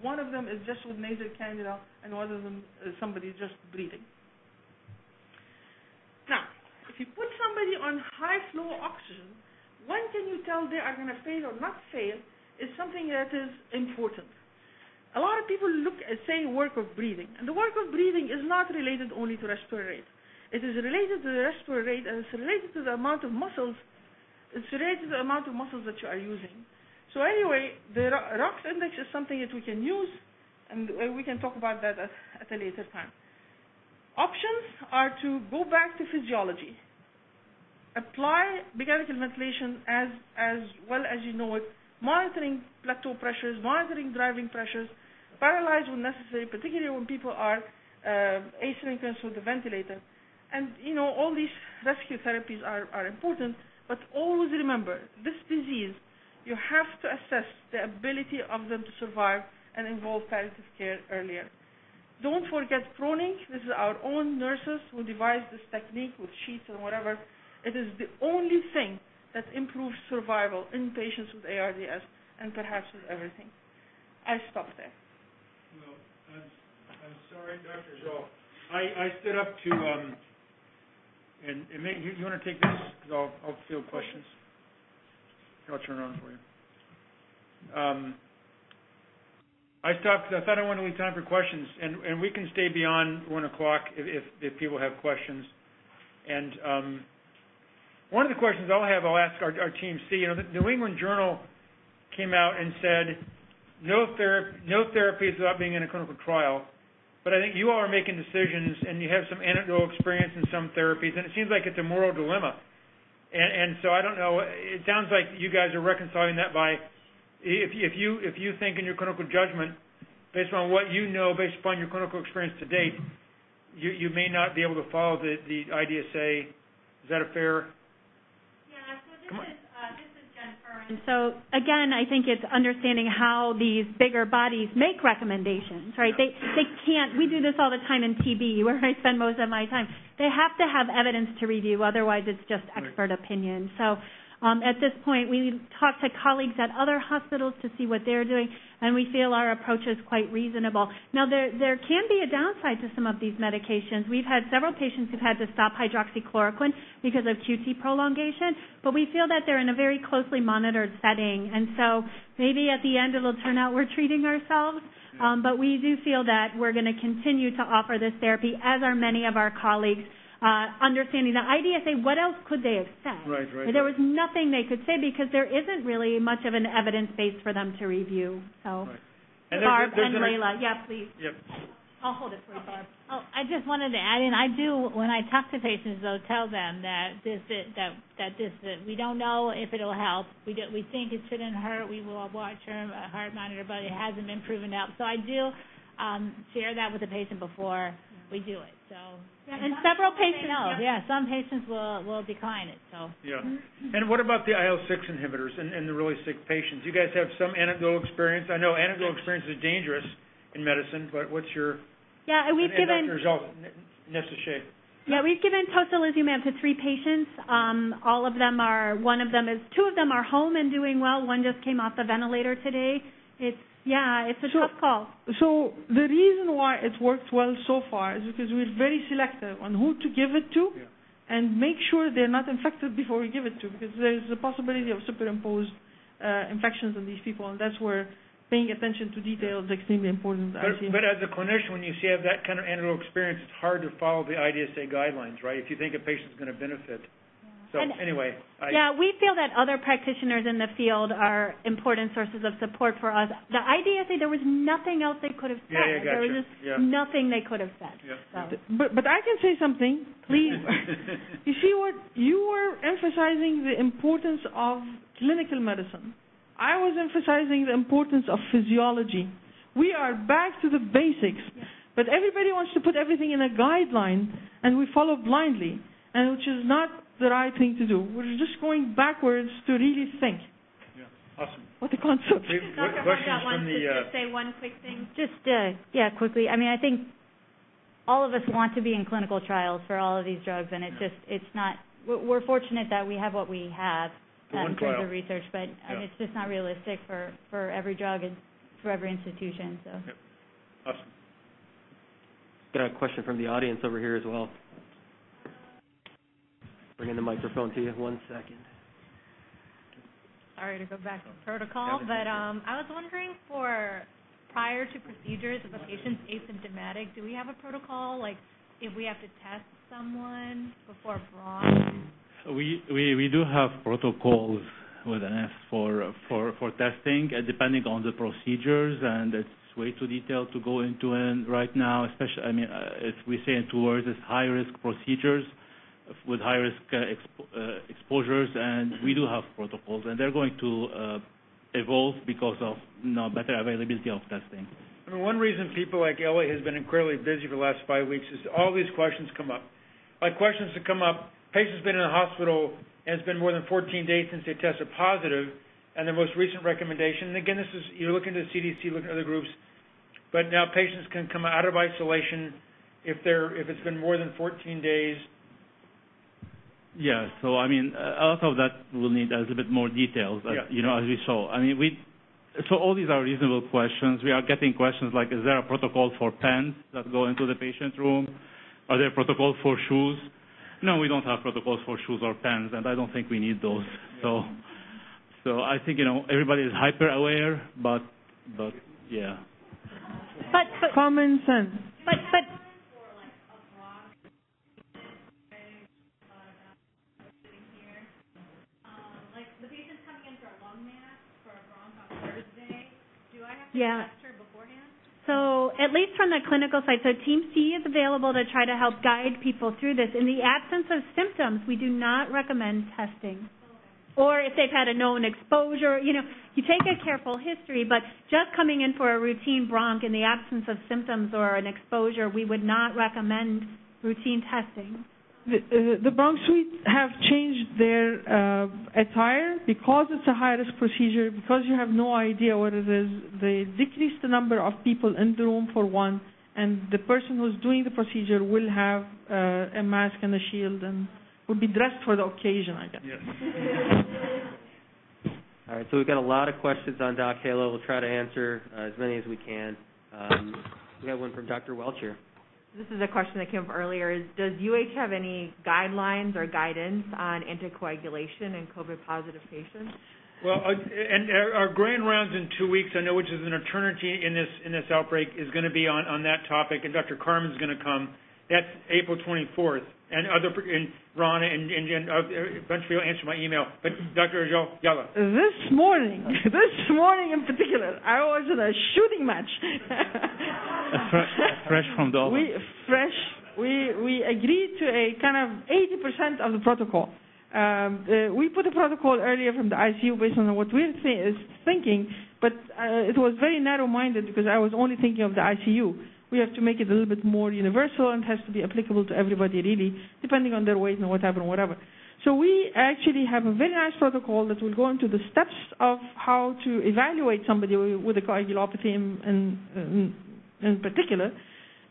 One of them is just with nasal cannula, and one of them is somebody just breathing. Now, if you put somebody on high-flow oxygen, when can you tell they are going to fail or not fail is something that is important. A lot of people look at, say, work of breathing. And the work of breathing is not related only to respiratory rate. It is related to the respiratory rate, and it's related to the amount of muscles. It's related to the amount of muscles that you are using. So anyway, the ROX index is something that we can use, and we can talk about that at a later time. Options are to go back to physiology, apply mechanical ventilation as well as you know it, monitoring plateau pressures, monitoring driving pressures, paralyze when necessary, particularly when people are asynchronous with the ventilator. And, you know, all these rescue therapies are important, but always remember, this disease, you have to assess the ability of them to survive and involve palliative care earlier. Don't forget proning. This is our own nurses who devised this technique with sheets and whatever. It is the only thing that improves survival in patients with ARDS and perhaps with everything. I stop there. Well, I'm sorry, Dr. Zhou. I stood up to, and maybe you want to take this? Because I'll field questions. Here, I'll turn around for you. I stopped because I thought I wanted to leave time for questions, and we can stay beyond 1 o'clock if people have questions. And one of the questions I'll ask our Team C. You know, the New England Journal came out and said no therapies without being in a clinical trial. But I think you all are making decisions, and you have some anecdotal experience in some therapies, and it seems like it's a moral dilemma. And so I don't know. It sounds like you guys are reconciling that by, if you think in your clinical judgment, based on what you know, based upon your clinical experience to date, you may not be able to follow the IDSA. Is that a fair? Yeah. So this is Jennifer. And so again, I think it's understanding how these bigger bodies make recommendations, right? Yeah. They can't. We do this all the time in TB, where I spend most of my time. They have to have evidence to review, otherwise it's just expert opinion. So at this point, we talk to colleagues at other hospitals to see what they're doing, and we feel our approach is quite reasonable. Now, there can be a downside to some of these medications. We've had several patients who've had to stop hydroxychloroquine because of QT prolongation, but we feel that they're in a very closely monitored setting, and so maybe at the end it'll turn out we're treating ourselves. But we do feel that we're going to continue to offer this therapy, as are many of our colleagues, understanding the IDSA, what else could they have said? Right. There was nothing they could say because there isn't really much of an evidence base for them to review. So, right. And Barb and Leila, yeah, please. Yep. I'll hold it for you, Barb. Oh, I just wanted to add in, I do, when I talk to patients, though, tell them that we don't know if it'll help. We think it shouldn't hurt. We will watch her heart monitor, but it hasn't been proven out. So I do share that with the patient before we do it. So yeah, and several patients, some patients will decline it. So yeah. And what about the IL-6 inhibitors and the really sick patients? You guys have some anecdotal experience. I know anecdotal experience is dangerous in medicine, but what's your we've given tocilizumab to 3 patients. Two of them are home and doing well. One just came off the ventilator today. It's a tough call. So the reason why it works well so far is because we're very selective on who to give it to, and make sure they're not infected before we give it to, because there's a possibility of superimposed infections in these people, and that's where paying attention to detail is extremely important. But as a clinician, when you have that kind of anecdotal experience, it's hard to follow the IDSA guidelines, right, if you think a patient's going to benefit. So anyway. We feel that other practitioners in the field are important sources of support for us. The IDSA, there was nothing else they could have said. There was just nothing they could have said. Yeah. So. But I can say something, please. You see, what you were emphasizing the importance of clinical medicine. I was emphasizing the importance of physiology. We are back to the basics, but everybody wants to put everything in a guideline, and we follow blindly, and which is not the right thing to do. We're just going backwards to really think. Awesome. What a concept. Dr. Hodat wants to just say one quick thing. Quickly. I mean, I think all of us want to be in clinical trials for all of these drugs, and we're fortunate that we have what we have in terms of research, but it's just not realistic for every drug and for every institution. So. Yep. Awesome. Got a question from the audience over here as well. Bringing the microphone to you. One second. Sorry to go back to protocol, but I was wondering for prior to procedures, if a patient's asymptomatic, do we have a protocol? Like if we have to test someone before broad? We do have protocols with an F for testing, depending on the procedures, and it's way too detailed to go into it right now. Especially, I mean, if we say in 2 words, it's high-risk procedures with high-risk exposures, and we do have protocols, and they're going to evolve because of better availability of testing. I mean, one reason people like Elie has been incredibly busy for the last 5 weeks is all these questions come up. Like questions that come up, patient's been in the hospital, and it's been more than 14 days since they tested positive, and the most recent recommendation, and again, you're looking to the CDC, looking at other groups, but now patients can come out of isolation if it's been more than 14 days. Yeah, so I mean, a lot of that will need a little bit more details, as we saw. I mean, so all these are reasonable questions. We are getting questions like, is there a protocol for pens that go into the patient room? Are there protocols for shoes? No, we don't have protocols for shoes or pens, and I don't think we need those. So I think everybody is hyper aware, but yeah. But common sense. But. Yeah. So at least from the clinical side, so Team C is available to try to help guide people through this. In the absence of symptoms, we do not recommend testing. Or if they've had a known exposure, you know, you take a careful history, but just coming in for a routine bronch in the absence of symptoms or an exposure, we would not recommend routine testing. The bronch suites have changed their attire because it's a high-risk procedure, because you have no idea what it is. They decrease the number of people in the room for one, and the person who's doing the procedure will have a mask and a shield and would be dressed for the occasion, I guess. Yes. All right, so we've got a lot of questions on Doc Halo. We'll try to answer as many as we can. We have one from Dr. Welch here. This is a question that came up earlier. Does UH have any guidelines or guidance on anticoagulation in COVID-positive patients? Well, and our grand rounds in 2 weeks, I know, which is an eternity in this outbreak, is going to be on that topic, and Dr. Carmen's going to come. That's April 24th. And Rana and a bunch of people answered my email. But Dr. Hejal, Yala. This morning in particular, I was in a shooting match. Fresh from the oven. We agreed to a kind of 80% of the protocol. We put a protocol earlier from the ICU based on what we're thinking, but it was very narrow-minded because I was only thinking of the ICU. We have to make it a little bit more universal and has to be applicable to everybody, really, depending on their weight and whatever. So we actually have a very nice protocol that will go into the steps of how to evaluate somebody with a coagulopathy in particular,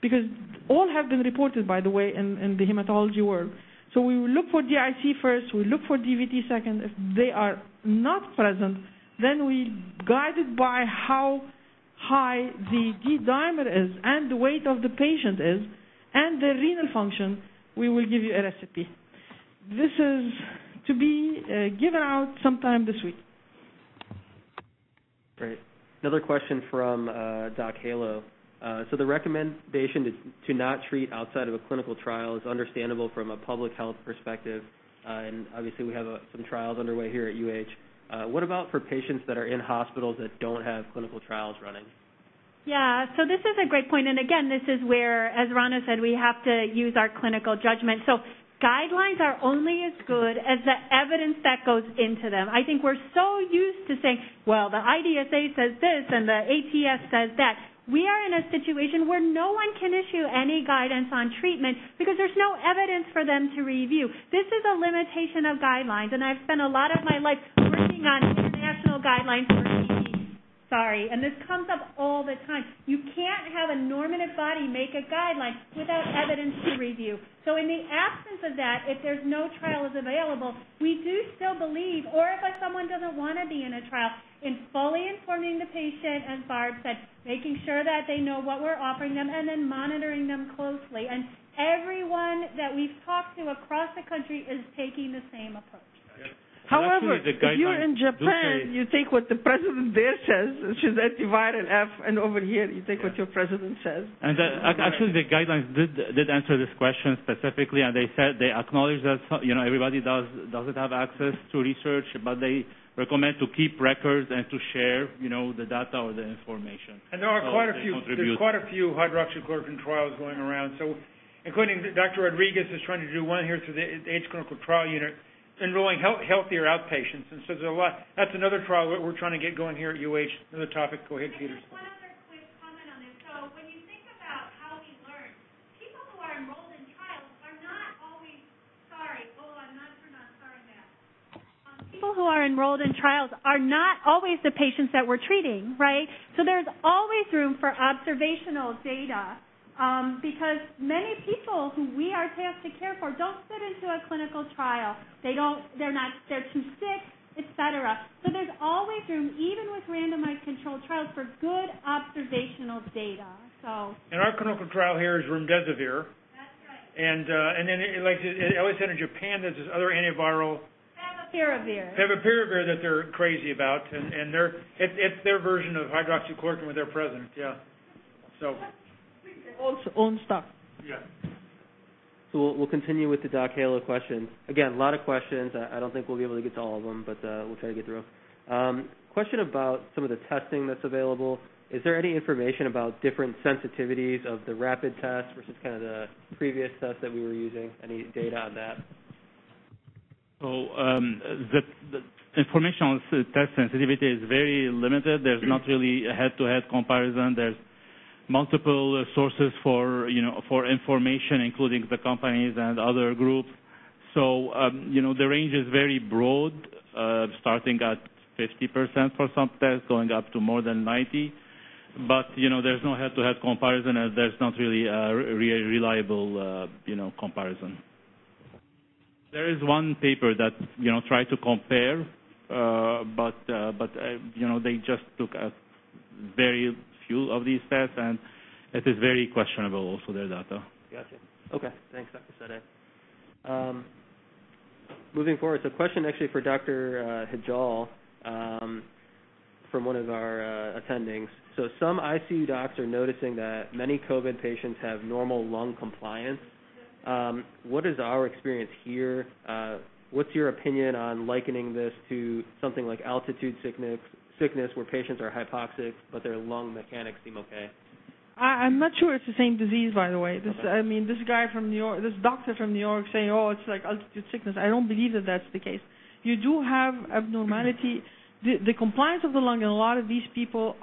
because all have been reported, by the way, in the hematology world. So we will look for DIC first, we look for DVT second. If they are not present, then we guide it by how high the D-dimer is and the weight of the patient is and the renal function, we will give you a recipe. This is to be given out sometime this week. Great. Another question from Doc Halo. So the recommendation to not treat outside of a clinical trial is understandable from a public health perspective, and obviously we have some trials underway here at UH. What about for patients that are in hospitals that don't have clinical trials running? Yeah, so this is a great point. And again, this is where, as Rana said, we have to use our clinical judgment. So guidelines are only as good as the evidence that goes into them. I think we're so used to saying, well, the IDSA says this and the ATS says that. We are in a situation where no one can issue any guidance on treatment because there's no evidence for them to review. This is a limitation of guidelines, and I've spent a lot of my life working on international guidelines for TB. Sorry, and this comes up all the time. You can't have a normative body make a guideline without evidence to review. So in the absence of that, if there's no trial is available, we do still believe, or if someone doesn't want to be in a trial, in fully informing the patient, as Barb said, making sure that they know what we're offering them and then monitoring them closely. And everyone that we've talked to across the country is taking the same approach. However, if you're in Japan, you take what the president there says, which is antiviral F, and over here you take what your president says. And actually the guidelines did answer this question specifically, and they said they acknowledge that, you know, everybody doesn't have access to research, but they recommend to keep records and to share, you know, the data or the information. And there are quite a few hydroxychloroquine trials going around. So, including Dr. Rodriguez is trying to do one here through the AIDS Clinical Trial Unit, enrolling healthier outpatients. And so there's a lot. That's another trial that we're trying to get going here at UH. Another topic. Go ahead, Peter. People who are enrolled in trials are not always the patients that we're treating, right? So there's always room for observational data because many people who we are tasked to care for don't fit into a clinical trial. They're too sick, etc. So there's always room, even with randomized controlled trials, for good observational data. So and our clinical trial here is remdesivir. That's right. And then, like Elie said, in Japan, there's this other antiviral. Favipiravir that they're crazy about, and it's their version of hydroxychloroquine with their president, yeah. So also own stuff. Yeah. So we'll continue with the Doc Halo questions. Again, a lot of questions. I don't think we'll be able to get to all of them, but we'll try to get through. Question about some of the testing that's available. Is there any information about different sensitivities of the rapid test versus kind of the previous test that we were using? Any data on that? So the information on test sensitivity is very limited. There's not really a head-to-head comparison. There's multiple sources for, for information, including the companies and other groups. So, the range is very broad, starting at 50% for some tests, going up to more than 90%. But, there's no head-to-head comparison, and there's not really a reliable, comparison. There is one paper that, tried to compare, but they just look at very few of these tests, and it is very questionable also, their data. Gotcha. Okay. Thanks, Dr. Saade. Moving forward, so question actually for Dr. Hejal from one of our attendings. So some ICU docs are noticing that many COVID patients have normal lung compliance. What is our experience here? What's your opinion on likening this to something like altitude sickness where patients are hypoxic but their lung mechanics seem okay? I'm not sure it's the same disease, by the way. This guy from New York, this doctor from New York saying, oh, it's like altitude sickness. I don't believe that that's the case. You do have abnormality. The compliance of the lung in a lot of these people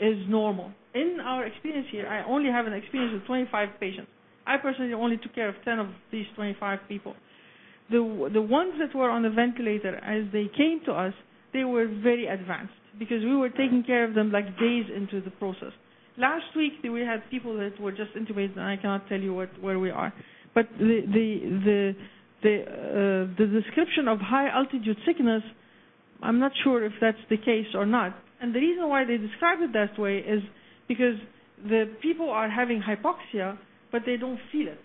is normal. In our experience here, I only have an experience with 25 patients. I personally only took care of 10 of these 25 people. The ones that were on the ventilator, as they came to us, they were very advanced because we were taking care of them like days into the process. Last week, we had people that were just intubated, and I cannot tell you where we are. But the description of high-altitude sickness, I'm not sure if that's the case or not. And the reason why they describe it that way is because the people are having hypoxia, but they don't feel it.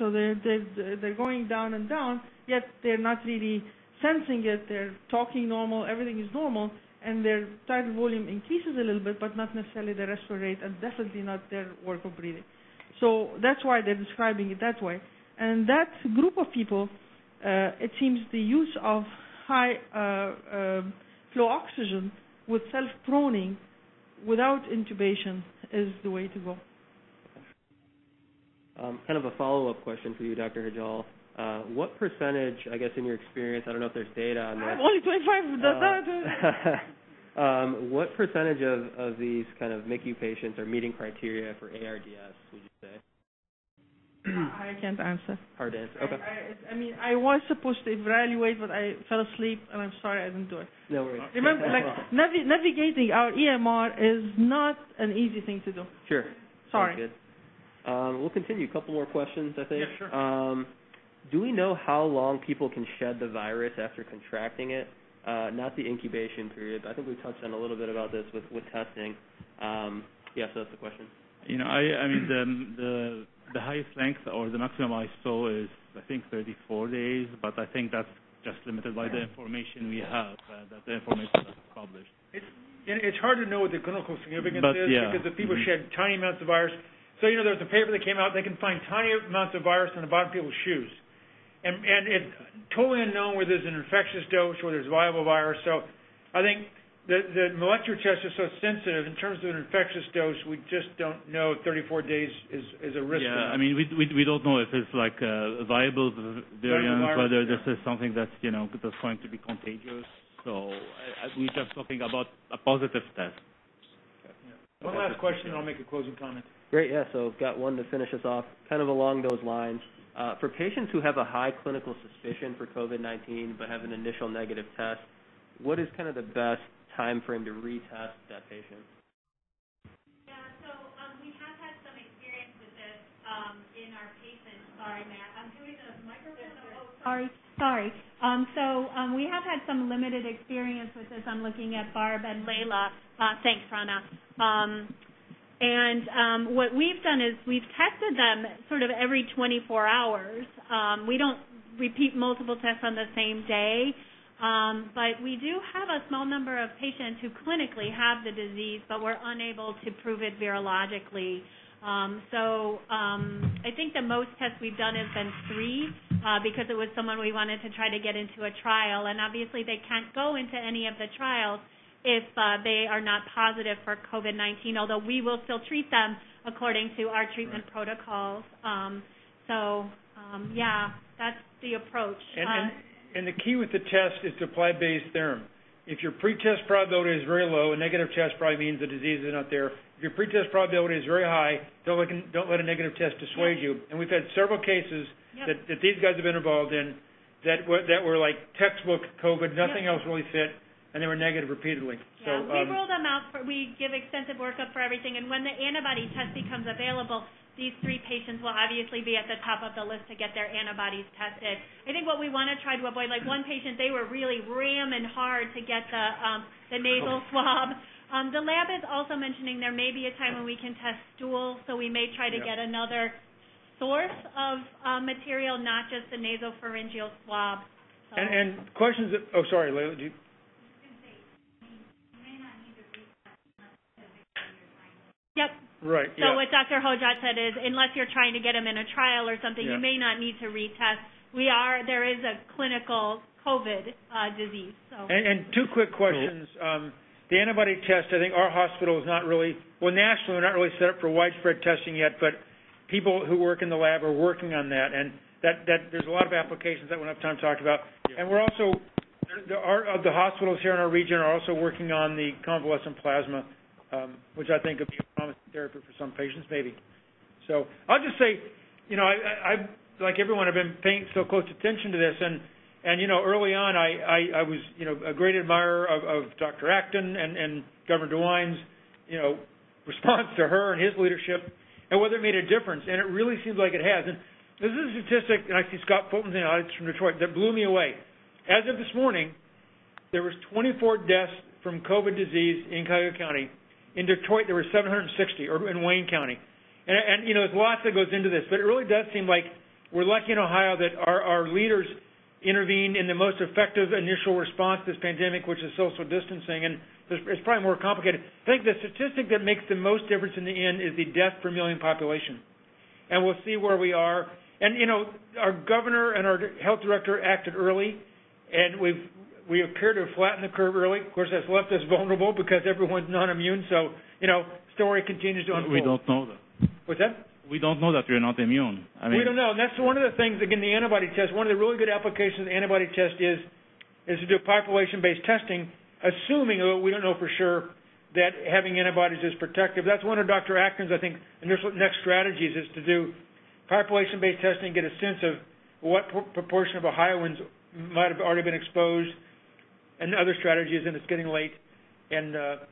So they're going down and down, yet they're not really sensing it. They're talking normal, everything is normal, and their tidal volume increases a little bit, but not necessarily their respiratory rate, and definitely not their work of breathing. So that's why they're describing it that way. And that group of people, it seems the use of high flow oxygen with self-proning without intubation is the way to go. Kind of a follow-up question for you, Dr. Hejal. What percentage, I guess, in your experience, I don't know if there's data on that. I'm only 25. What percentage of these kind of MICU patients are meeting criteria for ARDS, would you say? I can't answer. Hard to answer. Okay. I was supposed to evaluate, but I fell asleep, and I'm sorry I didn't do it. No worries. Remember, like, navigating our EMR is not an easy thing to do. Sure. Sorry. We'll continue. A couple more questions, I think. Yeah, sure. Do we know how long people can shed the virus after contracting it? Not the incubation period. I think we touched on a little bit about this with testing. Yeah, so that's the question. The highest length or the maximum I saw is, I think, 34 days, but I think that's just limited by the information we have, that the information that's published. It's hard to know what the clinical significance is because the people shed tiny amounts of virus. So, there's a paper that came out. They can find tiny amounts of virus on the bottom of people's shoes. And it's totally unknown whether there's an infectious dose or there's viable virus. So I think the molecular test is so sensitive. In terms of an infectious dose, we just don't know if 34 days is a risk. Yeah, we don't know if it's like a viable variant, whether this is something that's going to be contagious. So we're just talking about a positive test. Yeah. One last question, and I'll make a closing comment. Great, yeah, so I've got one to finish us off, kind of along those lines. For patients who have a high clinical suspicion for COVID-19 but have an initial negative test, what is kind of the best time frame to retest that patient? Yeah, so we have had some experience with this in our patients. Sorry, Matt, I'm doing the microphone. Oh, sorry. We have had some limited experience with this. I'm looking at Barb and Leila. Thanks, Rana. And what we've done is we've tested them sort of every 24 hours. We don't repeat multiple tests on the same day, but we do have a small number of patients who clinically have the disease, but we're unable to prove it virologically. I think the most tests we've done has been 3 because it was someone we wanted to try to get into a trial, and obviously they can't go into any of the trials if they are not positive for COVID-19, although we will still treat them according to our treatment protocols. Yeah, that's the approach. And the key with the test is to apply Bayes' theorem. If your pretest probability is very low, a negative test probably means the disease is not there. If your pretest probability is very high, don't let a negative test dissuade you. And we've had several cases that these guys have been involved in that were like textbook COVID, nothing else really fit, and they were negative repeatedly. Yeah, so, we roll them out. We give extensive workup for everything, and when the antibody test becomes available, these three patients will obviously be at the top of the list to get their antibodies tested. I think what we want to try to avoid, like one patient, they were really ramming hard to get the nasal swab. The lab is also mentioning there may be a time when we can test stool, so we may try to get another source of material, not just the nasopharyngeal swab. So. And questions that, oh, sorry, Leila, do you? Yep. Right. So what Dr. Hodat said is, unless you're trying to get them in a trial or something, you may not need to retest. There is a clinical COVID disease. So. And two quick questions. The antibody test, I think our hospital is not really, well, nationally we're not really set up for widespread testing yet, but people who work in the lab are working on that, and that there's a lot of applications that we don't have time to talk about. Yeah. And we're also, the hospitals here in our region are also working on the convalescent plasma, which I think would be a promising therapy for some patients, maybe. So I'll just say, I like everyone, I've been paying so close attention to this, and early on I was, a great admirer of Dr. Acton and Governor DeWine's, response to her and his leadership, and whether it made a difference, and it really seems like it has. And this is a statistic, and I see Scott Fulton's in the audience from Detroit, that blew me away. As of this morning, there was 24 deaths from COVID disease in Cuyahoga County. In Detroit, there were 760, or in Wayne County. And there's lots that goes into this, but it really does seem like we're lucky in Ohio that our leaders intervened in the most effective initial response to this pandemic, which is social distancing, and it's probably more complicated. I think the statistic that makes the most difference in the end is the death per million population. And we'll see where we are. And, our governor and our health director acted early, and we appear to have flattened the curve early. Of course, that's left us vulnerable because everyone's non-immune. So, story continues to unfold. We don't know that. What's that? We don't know that we're not immune. I mean, we don't know. And that's one of the things, again, the antibody test, one of the really good applications of the antibody test is to do population-based testing, assuming, although we don't know for sure, that having antibodies is protective. That's one of Dr. Acton's, I think, initial next strategies is to do population-based testing, get a sense of what proportion of Ohioans might have already been exposed, and other strategies, and it's getting late. And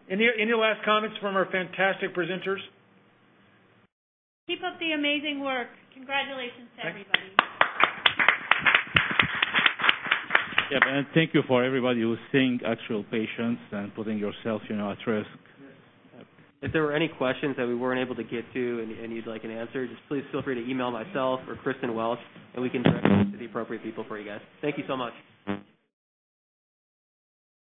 any last comments from our fantastic presenters? Keep up the amazing work. Congratulations to everybody. Yeah, and thank you for everybody who's seeing actual patients and putting yourself, at risk. Yes. If there were any questions that we weren't able to get to and you'd like an answer, just please feel free to email myself or Kristen Welch, and we can direct them to the appropriate people for you guys. Thank you so much.